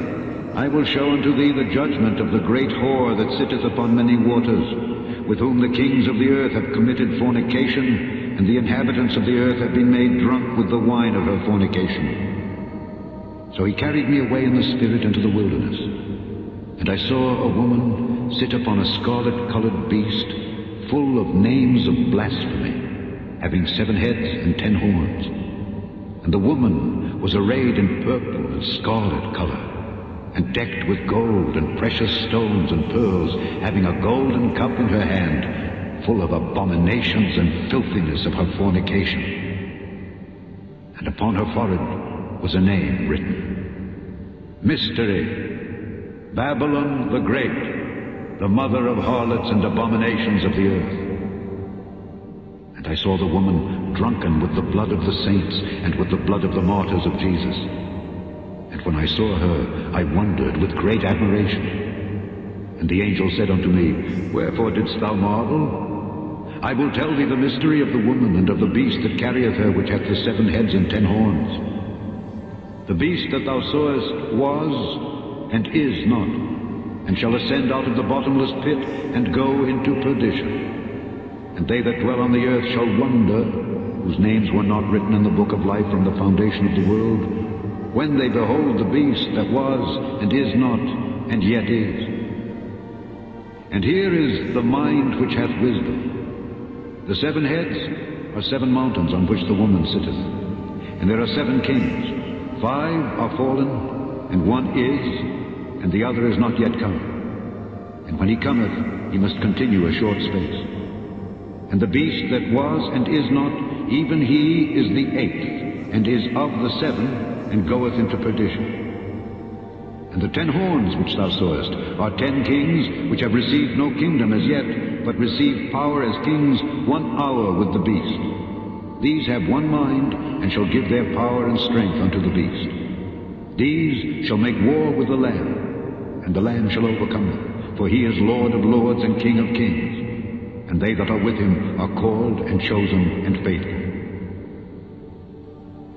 I will show unto thee the judgment of the great whore that sitteth upon many waters, with whom the kings of the earth have committed fornication, and the inhabitants of the earth have been made drunk with the wine of her fornication. So he carried me away in the spirit into the wilderness. And I saw a woman sit upon a scarlet-colored beast, full of names of blasphemy, having seven heads and ten horns. And the woman was arrayed in purple and scarlet color, and decked with gold and precious stones and pearls, having a golden cup in her hand, full of abominations and filthiness of her fornication. And upon her forehead was a name written, Mystery, Babylon the Great, the mother of harlots and abominations of the earth. And I saw the woman drunken with the blood of the saints and with the blood of the martyrs of Jesus. And when I saw her, I wondered with great admiration. And the angel said unto me, Wherefore didst thou marvel? I will tell thee the mystery of the woman and of the beast that carrieth her, which hath the seven heads and ten horns. The beast that thou sawest was and is not, and shall ascend out of the bottomless pit and go into perdition. And they that dwell on the earth shall wonder, whose names were not written in the book of life from the foundation of the world, when they behold the beast that was and is not, and yet is. And here is the mind which hath wisdom. The seven heads are seven mountains on which the woman sitteth. And there are seven kings. Five are fallen, and one is, and the other is not yet come. And when he cometh, he must continue a short space. And the beast that was and is not, even he is the eighth, and is of the seven, and goeth into perdition. And the 10 horns which thou sawest are 10 kings, which have received no kingdom as yet, but receive power as kings 1 hour with the beast. These have one mind, and shall give their power and strength unto the beast. These shall make war with the Lamb, and the Lamb shall overcome them, for he is Lord of lords and King of kings. And they that are with him are called and chosen and faithful.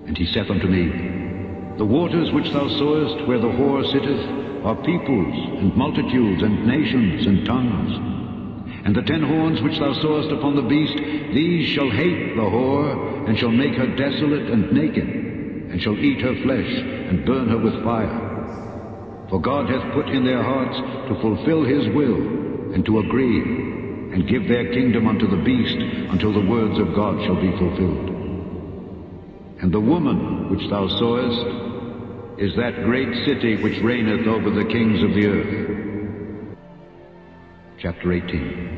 And he saith unto me, The waters which thou sawest where the whore sitteth are peoples, and multitudes, and nations, and tongues. And the 10 horns which thou sawest upon the beast, these shall hate the whore, and shall make her desolate and naked, and shall eat her flesh, and burn her with fire. For God hath put in their hearts to fulfill his will, and to agree, and give their kingdom unto the beast, until the words of God shall be fulfilled. And the woman which thou sawest is that great city which reigneth over the kings of the earth. Chapter 18.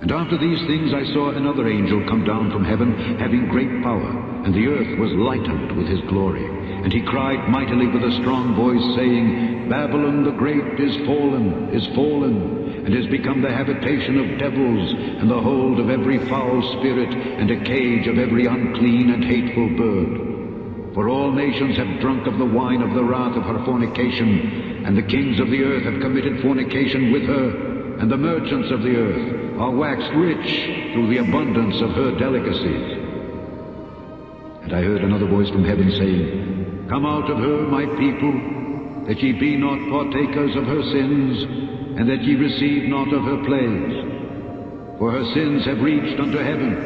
And after these things I saw another angel come down from heaven, having great power, and the earth was lightened with his glory. And he cried mightily with a strong voice, saying, Babylon the great is fallen, and is become the habitation of devils, and the hold of every foul spirit, and a cage of every unclean and hateful bird. For all nations have drunk of the wine of the wrath of her fornication, and the kings of the earth have committed fornication with her, and the merchants of the earth are waxed rich through the abundance of her delicacies. And I heard another voice from heaven saying, Come out of her, my people, that ye be not partakers of her sins, and that ye receive not of her plagues. For her sins have reached unto heaven,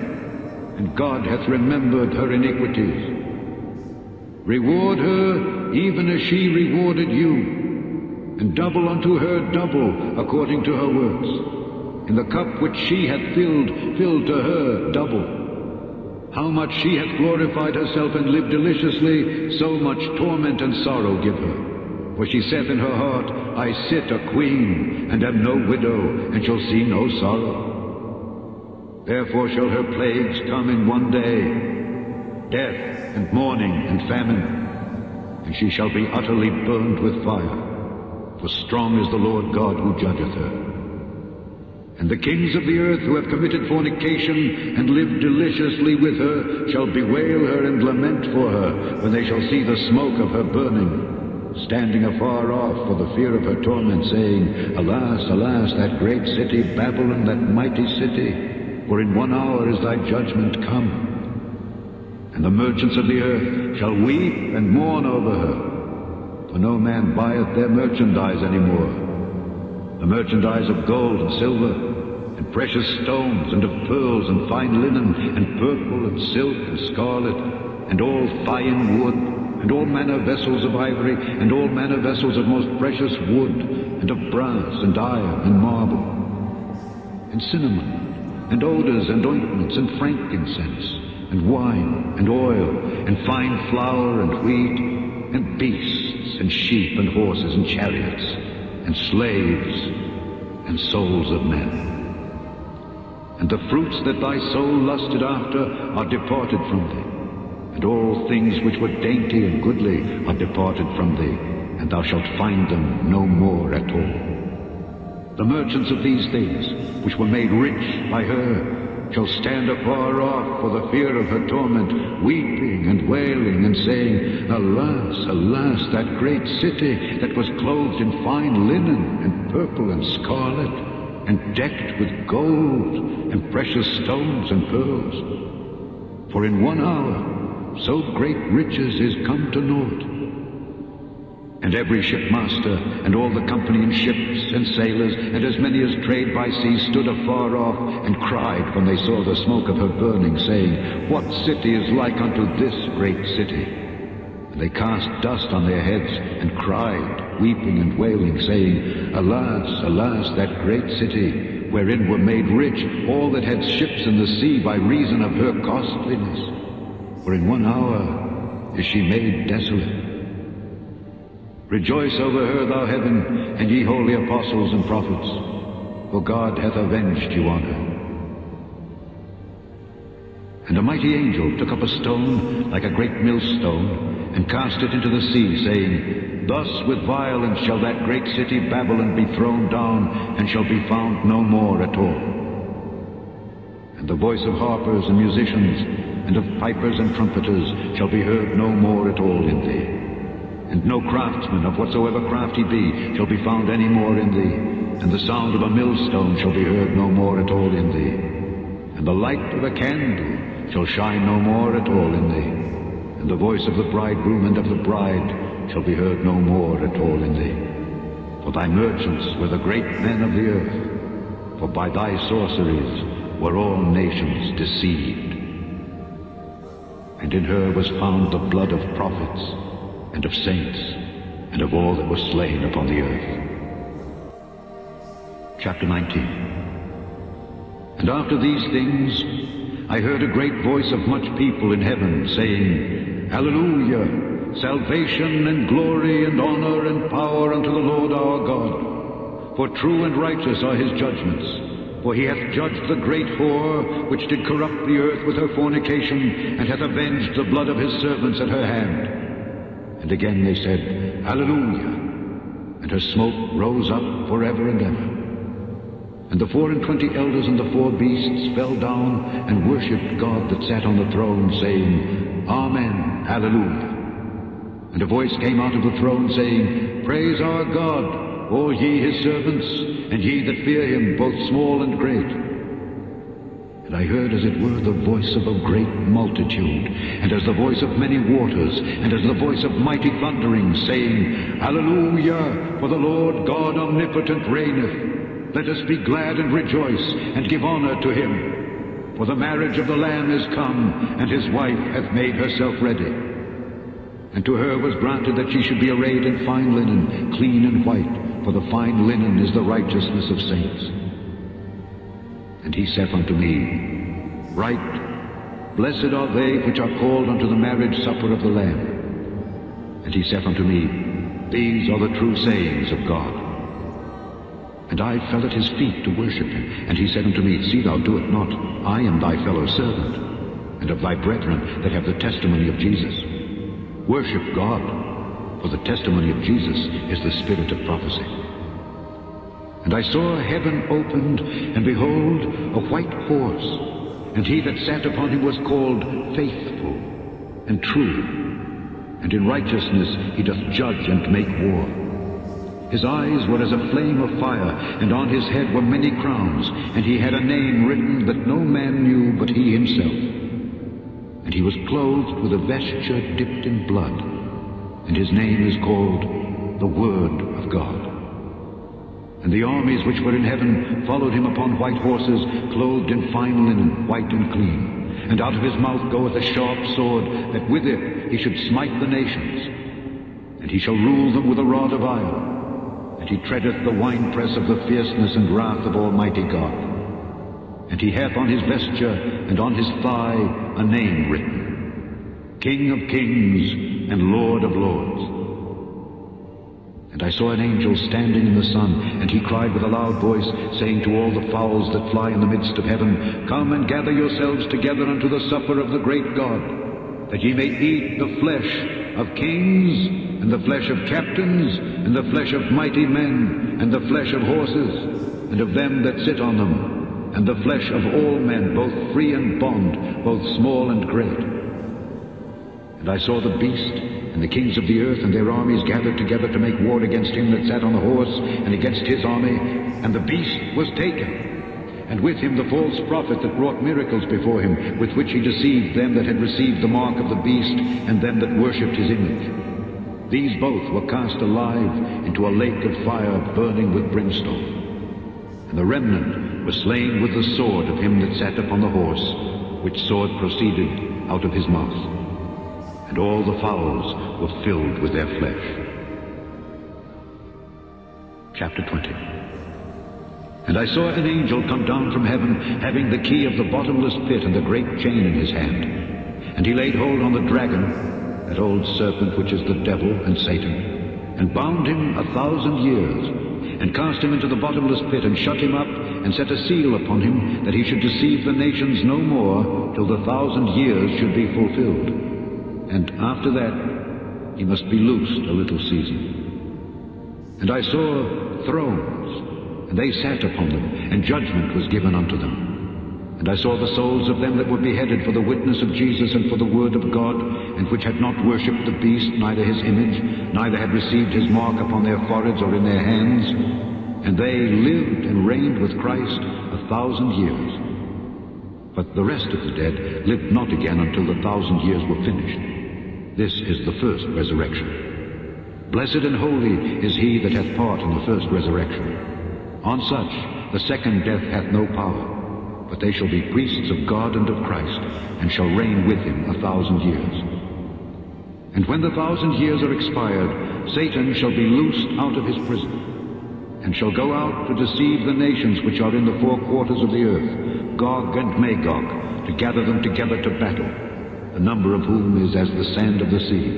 and God hath remembered her iniquities. Reward her even as she rewarded you, and double unto her double according to her works. In the cup which she hath filled, fill to her double. How much she hath glorified herself and lived deliciously, so much torment and sorrow give her. For she saith in her heart, I sit a queen, and am no widow, and shall see no sorrow. Therefore shall her plagues come in one day, death, and mourning, and famine, and she shall be utterly burned with fire. For strong is the Lord God who judgeth her. And the kings of the earth who have committed fornication and lived deliciously with her shall bewail her and lament for her, when they shall see the smoke of her burning, standing afar off for the fear of her torment, saying, Alas, alas, that great city, Babylon, that mighty city, for in 1 hour is thy judgment come. And the merchants of the earth shall weep and mourn over her, for no man buyeth their merchandise any more. The merchandise of gold and silver, and precious stones, and of pearls, and fine linen, and purple, and silk, and scarlet, and all fine wood, and all manner vessels of ivory, and all manner vessels of most precious wood, and of brass, and iron, and marble, and cinnamon, and odors, and ointments, and frankincense, and wine, and oil, and fine flour, and wheat, and beasts, and sheep, and horses, and chariots, and slaves, and souls of men. And the fruits that thy soul lusted after are departed from thee, and all things which were dainty and goodly are departed from thee, and thou shalt find them no more at all. The merchants of these things, which were made rich by her, shall stand afar off for the fear of her torment, weeping and wailing, and saying, Alas, alas, that great city that was clothed in fine linen, and purple, and scarlet, and decked with gold, and precious stones, and pearls. For in 1 hour so great riches is come to naught. And every shipmaster, and all the company in ships, and sailors, and as many as trade by sea, stood afar off, and cried when they saw the smoke of her burning, saying, What city is like unto this great city? And they cast dust on their heads, and cried, weeping and wailing, saying, Alas, alas, that great city, wherein were made rich all that had ships in the sea by reason of her costliness. For in 1 hour is she made desolate. Rejoice over her, thou heaven, and ye holy apostles and prophets, for God hath avenged you on her. And a mighty angel took up a stone like a great millstone, and cast it into the sea, saying, Thus with violence shall that great city Babylon be thrown down, and shall be found no more at all. And the voice of harpers and musicians, and of pipers and trumpeters, shall be heard no more at all in thee. And no craftsman of whatsoever craft he be shall be found any more in thee, and the sound of a millstone shall be heard no more at all in thee. And the light of a candle shall shine no more at all in thee, and the voice of the bridegroom and of the bride shall be heard no more at all in thee. For thy merchants were the great men of the earth, for by thy sorceries were all nations deceived. And in her was found the blood of prophets, and of saints, and of all that were slain upon the earth. Chapter 19. And after these things, I heard a great voice of much people in heaven, saying, Hallelujah! Salvation and glory and honor and power unto the Lord our God. For true and righteous are his judgments. For he hath judged the great whore, which did corrupt the earth with her fornication, and hath avenged the blood of his servants at her hand. And again they said, Hallelujah! And her smoke rose up forever and ever. And the 24 elders and the 4 beasts fell down and worshipped God that sat on the throne, saying, Amen, Hallelujah. And a voice came out of the throne, saying, Praise our God, all ye his servants, and ye that fear him, both small and great. And I heard as it were the voice of a great multitude, and as the voice of many waters, and as the voice of mighty thunderings, saying, Hallelujah, for the Lord God omnipotent reigneth. Let us be glad and rejoice, and give honor to him. For the marriage of the Lamb is come, and his wife hath made herself ready. And to her was granted that she should be arrayed in fine linen, clean and white, for the fine linen is the righteousness of saints. And he saith unto me, Write, Blessed are they which are called unto the marriage supper of the Lamb. And he saith unto me, These are the true sayings of God. And I fell at his feet to worship him. And he said unto me, See thou do it not. I am thy fellow servant, and of thy brethren that have the testimony of Jesus. Worship God, for the testimony of Jesus is the spirit of prophecy. And I saw heaven opened, and behold, a white horse. And he that sat upon him was called Faithful and True. And in righteousness he doth judge and make war. His eyes were as a flame of fire, and on his head were many crowns, and he had a name written that no man knew but he himself. And he was clothed with a vesture dipped in blood, and his name is called the Word of God. And the armies which were in heaven followed him upon white horses, clothed in fine linen, white and clean. And out of his mouth goeth a sharp sword, that with it he should smite the nations. And he shall rule them with a rod of iron. And he treadeth the winepress of the fierceness and wrath of Almighty God. And he hath on his vesture and on his thigh a name written, King of Kings and Lord of Lords. And I saw an angel standing in the sun, and he cried with a loud voice, saying to all the fowls that fly in the midst of heaven, Come and gather yourselves together unto the supper of the great God, that ye may eat the flesh of kings, and the flesh of captains, and the flesh of mighty men, and the flesh of horses, and of them that sit on them, and the flesh of all men, both free and bond, both small and great. And I saw the beast, and the kings of the earth and their armies gathered together to make war against him that sat on the horse, and against his army, and the beast was taken. And with him the false prophet that wrought miracles before him, with which he deceived them that had received the mark of the beast, and them that worshipped his image. These both were cast alive into a lake of fire burning with brimstone. And the remnant was slain with the sword of him that sat upon the horse, which sword proceeded out of his mouth. And all the fowls were filled with their flesh. Chapter 20. And I saw an angel come down from heaven, having the key of the bottomless pit and the great chain in his hand. And he laid hold on the dragon, that old serpent which is the devil and Satan, and bound him 1,000 years, and cast him into the bottomless pit, and shut him up, and set a seal upon him, that he should deceive the nations no more till the 1,000 years should be fulfilled. And after that he must be loosed a little season. And I saw thrones, and they sat upon them, and judgment was given unto them. And I saw the souls of them that were beheaded for the witness of Jesus and for the word of God, and which had not worshipped the beast, neither his image, neither had received his mark upon their foreheads or in their hands. And they lived and reigned with Christ 1,000 years. But the rest of the dead lived not again until the 1,000 years were finished. This is the first resurrection. Blessed and holy is he that hath part in the first resurrection. On such the second death hath no power. But they shall be priests of God and of Christ, and shall reign with him 1,000 years. And when the 1,000 years are expired, Satan shall be loosed out of his prison, and shall go out to deceive the nations which are in the four quarters of the earth, Gog and Magog, to gather them together to battle, the number of whom is as the sand of the sea.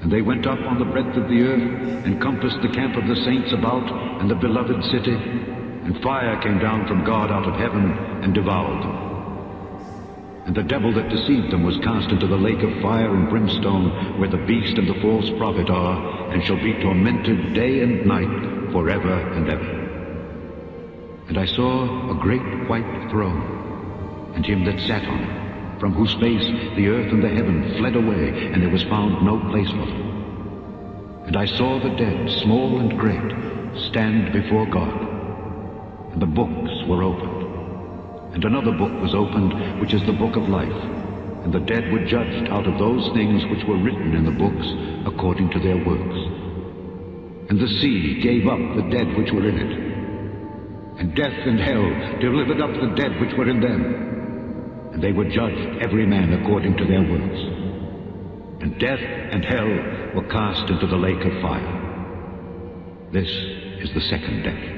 And they went up on the breadth of the earth, and compassed the camp of the saints about, and the beloved city. And fire came down from God out of heaven and devoured them. And the devil that deceived them was cast into the lake of fire and brimstone, where the beast and the false prophet are, and shall be tormented day and night forever and ever. And I saw a great white throne, and him that sat on it, from whose face the earth and the heaven fled away, and there was found no place for them. And I saw the dead, small and great, stand before God. And the books were opened. And another book was opened, which is the book of life. And the dead were judged out of those things which were written in the books according to their works. And the sea gave up the dead which were in it. And death and hell delivered up the dead which were in them. And they were judged every man according to their works. And death and hell were cast into the lake of fire. This is the second death.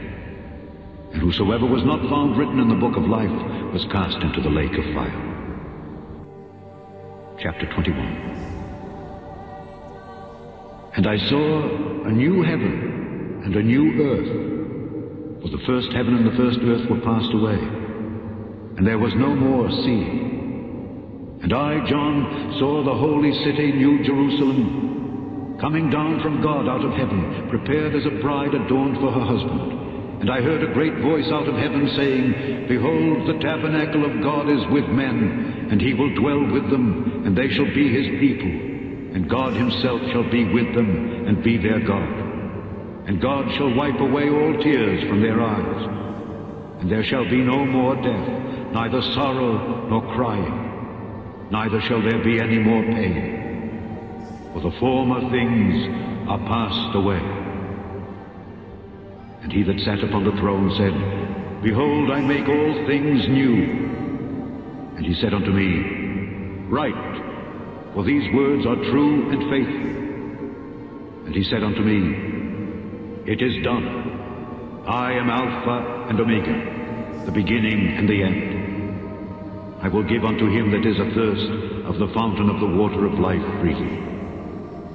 And whosoever was not found written in the book of life was cast into the lake of fire. Chapter 21. And I saw a new heaven and a new earth, for the first heaven and the first earth were passed away, and there was no more sea. And I, John, saw the holy city, New Jerusalem, coming down from God out of heaven, prepared as a bride adorned for her husband. And I heard a great voice out of heaven saying, Behold, the tabernacle of God is with men, and he will dwell with them, and they shall be his people. And God himself shall be with them, and be their God. And God shall wipe away all tears from their eyes. And there shall be no more death, neither sorrow nor crying, neither shall there be any more pain. For the former things are passed away. And he that sat upon the throne said, Behold, I make all things new. And he said unto me, Write, for these words are true and faithful. And he said unto me, It is done. I am Alpha and Omega, the beginning and the end. I will give unto him that is athirst of the fountain of the water of life freely.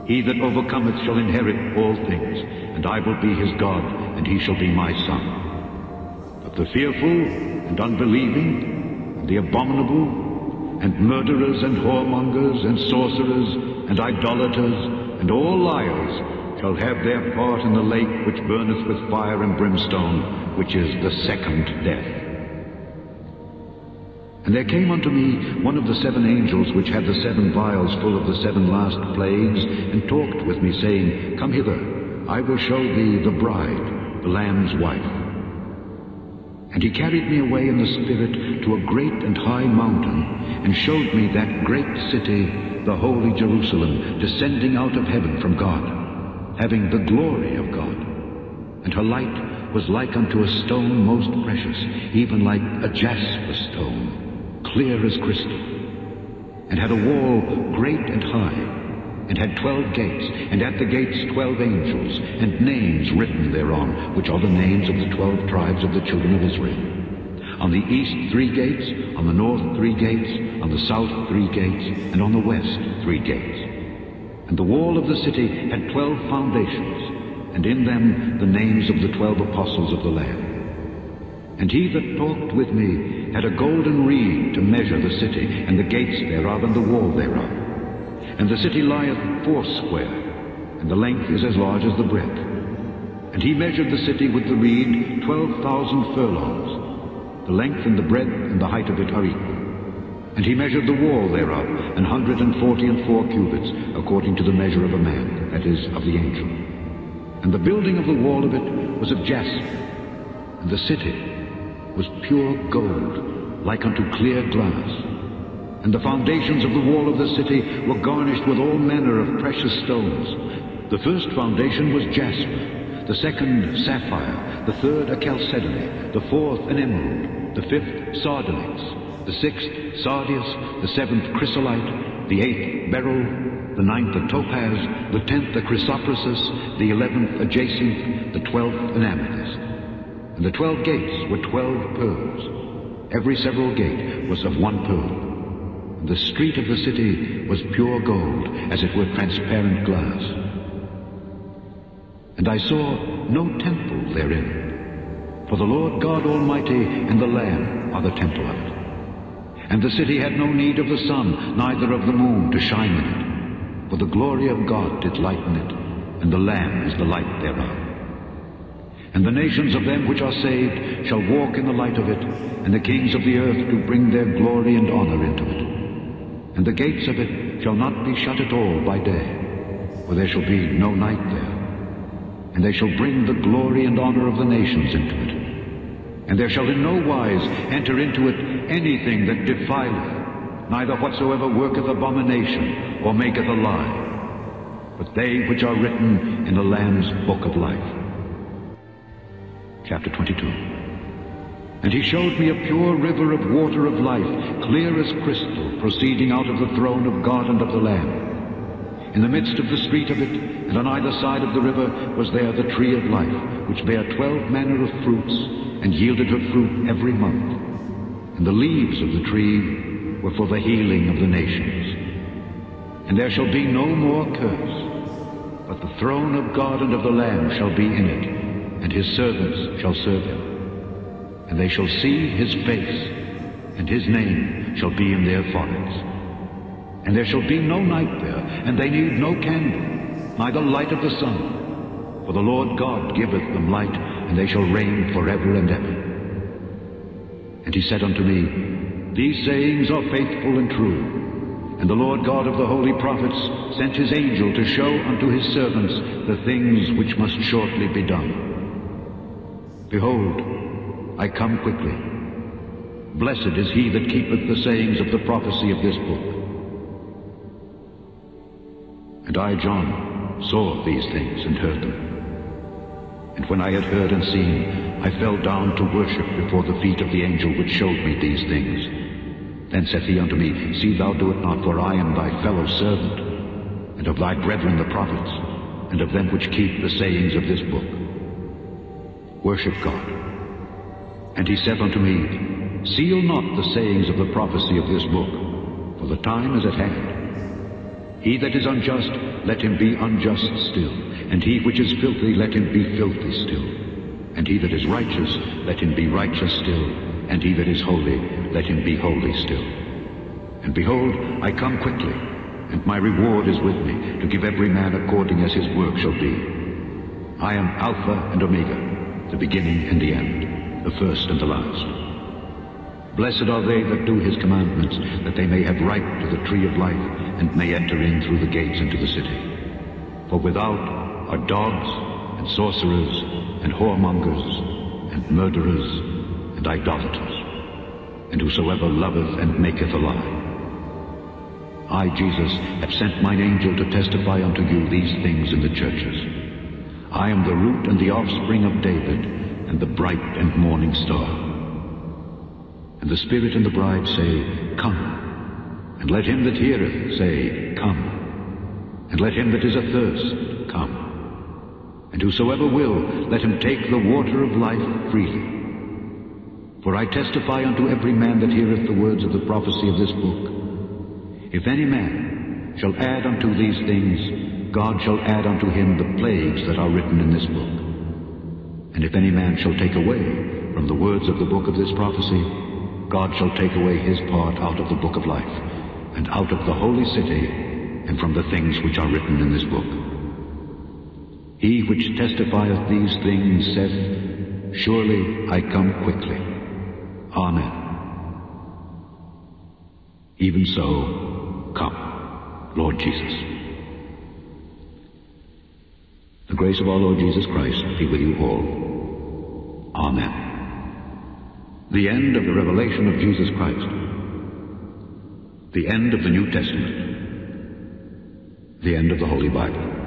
He that overcometh shall inherit all things, and I will be his God, and he shall be my son. But the fearful, and unbelieving, and the abominable, and murderers, and whoremongers, and sorcerers, and idolaters, and all liars shall have their part in the lake which burneth with fire and brimstone, which is the second death. And there came unto me one of the seven angels which had the seven vials full of the seven last plagues, and talked with me, saying, Come hither, I will show thee the bride, the Lamb's wife. And he carried me away in the Spirit to a great and high mountain, and showed me that great city, the holy Jerusalem, descending out of heaven from God, having the glory of God. And her light was like unto a stone most precious, even like a jasper stone, clear as crystal, and had a wall great and high, and had 12 gates, and at the gates 12 angels, and names written thereon, which are the names of the 12 tribes of the children of Israel. On the east 3 gates, on the north 3 gates, on the south 3 gates, and on the west 3 gates. And the wall of the city had 12 foundations, and in them the names of the 12 apostles of the Lamb. And he that talked with me had a golden reed to measure the city, and the gates thereof, and the wall thereof. And the city lieth foursquare, and the length is as large as the breadth. And he measured the city with the reed 12,000 furlongs. The length and the breadth and the height of it are equal. And he measured the wall thereof, 144 cubits, according to the measure of a man, that is, of the angel. And the building of the wall of it was of jasper, and the city was pure gold, like unto clear glass. And the foundations of the wall of the city were garnished with all manner of precious stones. The first foundation was jasper, the second sapphire, the third a chalcedony, the fourth an emerald, the fifth sardonyx, the sixth sardius, the seventh chrysolite, the eighth beryl, the ninth a topaz, the tenth a chrysoprasus, the 11th a jacinth, the 12th an amethyst. And the 12 gates were 12 pearls. Every several gate was of one pearl. And the street of the city was pure gold, as it were transparent glass. And I saw no temple therein, for the Lord God Almighty and the Lamb are the temple of it. And the city had no need of the sun, neither of the moon to shine in it. For the glory of God did lighten it, and the Lamb is the light thereof. And the nations of them which are saved shall walk in the light of it, and the kings of the earth do bring their glory and honor into it. And the gates of it shall not be shut at all by day, for there shall be no night there. And they shall bring the glory and honor of the nations into it. And there shall in no wise enter into it anything that defileth, neither whatsoever worketh abomination, or maketh a lie, but they which are written in the Lamb's book of life. Chapter 22. And he showed me a pure river of water of life, clear as crystal, proceeding out of the throne of God and of the Lamb. In the midst of the street of it, and on either side of the river, was there the tree of life, which bare 12 manner of fruits, and yielded her fruit every month. And the leaves of the tree were for the healing of the nations. And there shall be no more curse, but the throne of God and of the Lamb shall be in it, and his servants shall serve him. And they shall see his face, and his name shall be in their foreheads. And there shall be no night there, and they need no candle, neither light of the sun, for the Lord God giveth them light, and they shall reign forever and ever. And he said unto me, These sayings are faithful and true. And the Lord God of the holy prophets sent his angel to show unto his servants the things which must shortly be done. Behold, I come quickly. Blessed is he that keepeth the sayings of the prophecy of this book. And I, John, saw these things and heard them. And when I had heard and seen, I fell down to worship before the feet of the angel which showed me these things. Then said he unto me, See thou do it not, for I am thy fellow servant, and of thy brethren the prophets, and of them which keep the sayings of this book. Worship God. And he said unto me, Seal not the sayings of the prophecy of this book, for the time is at hand. He that is unjust, let him be unjust still. And he which is filthy, let him be filthy still. And he that is righteous, let him be righteous still. And he that is holy, let him be holy still. And behold, I come quickly, and my reward is with me, to give every man according as his work shall be. I am Alpha and Omega, the beginning and the end, the first and the last. Blessed are they that do his commandments, that they may have right to the tree of life, and may enter in through the gates into the city. For without are dogs, and sorcerers, and whoremongers, and murderers, and idolaters, and whosoever loveth and maketh a lie. I, Jesus, have sent mine angel to testify unto you these things in the churches. I am the root and the offspring of David, and the bright and morning star. And the Spirit and the bride say, Come. And let him that heareth say, Come. And let him that is athirst come. And whosoever will, let him take the water of life freely. For I testify unto every man that heareth the words of the prophecy of this book. If any man shall add unto these things, God shall add unto him the plagues that are written in this book. And if any man shall take away from the words of the book of this prophecy, God shall take away his part out of the book of life, and out of the holy city, and from the things which are written in this book. He which testifieth these things saith, Surely I come quickly. Amen. Even so, come, Lord Jesus. The grace of our Lord Jesus Christ be with you all. Amen. The end of the revelation of Jesus Christ. The end of the New Testament. The end of the Holy Bible.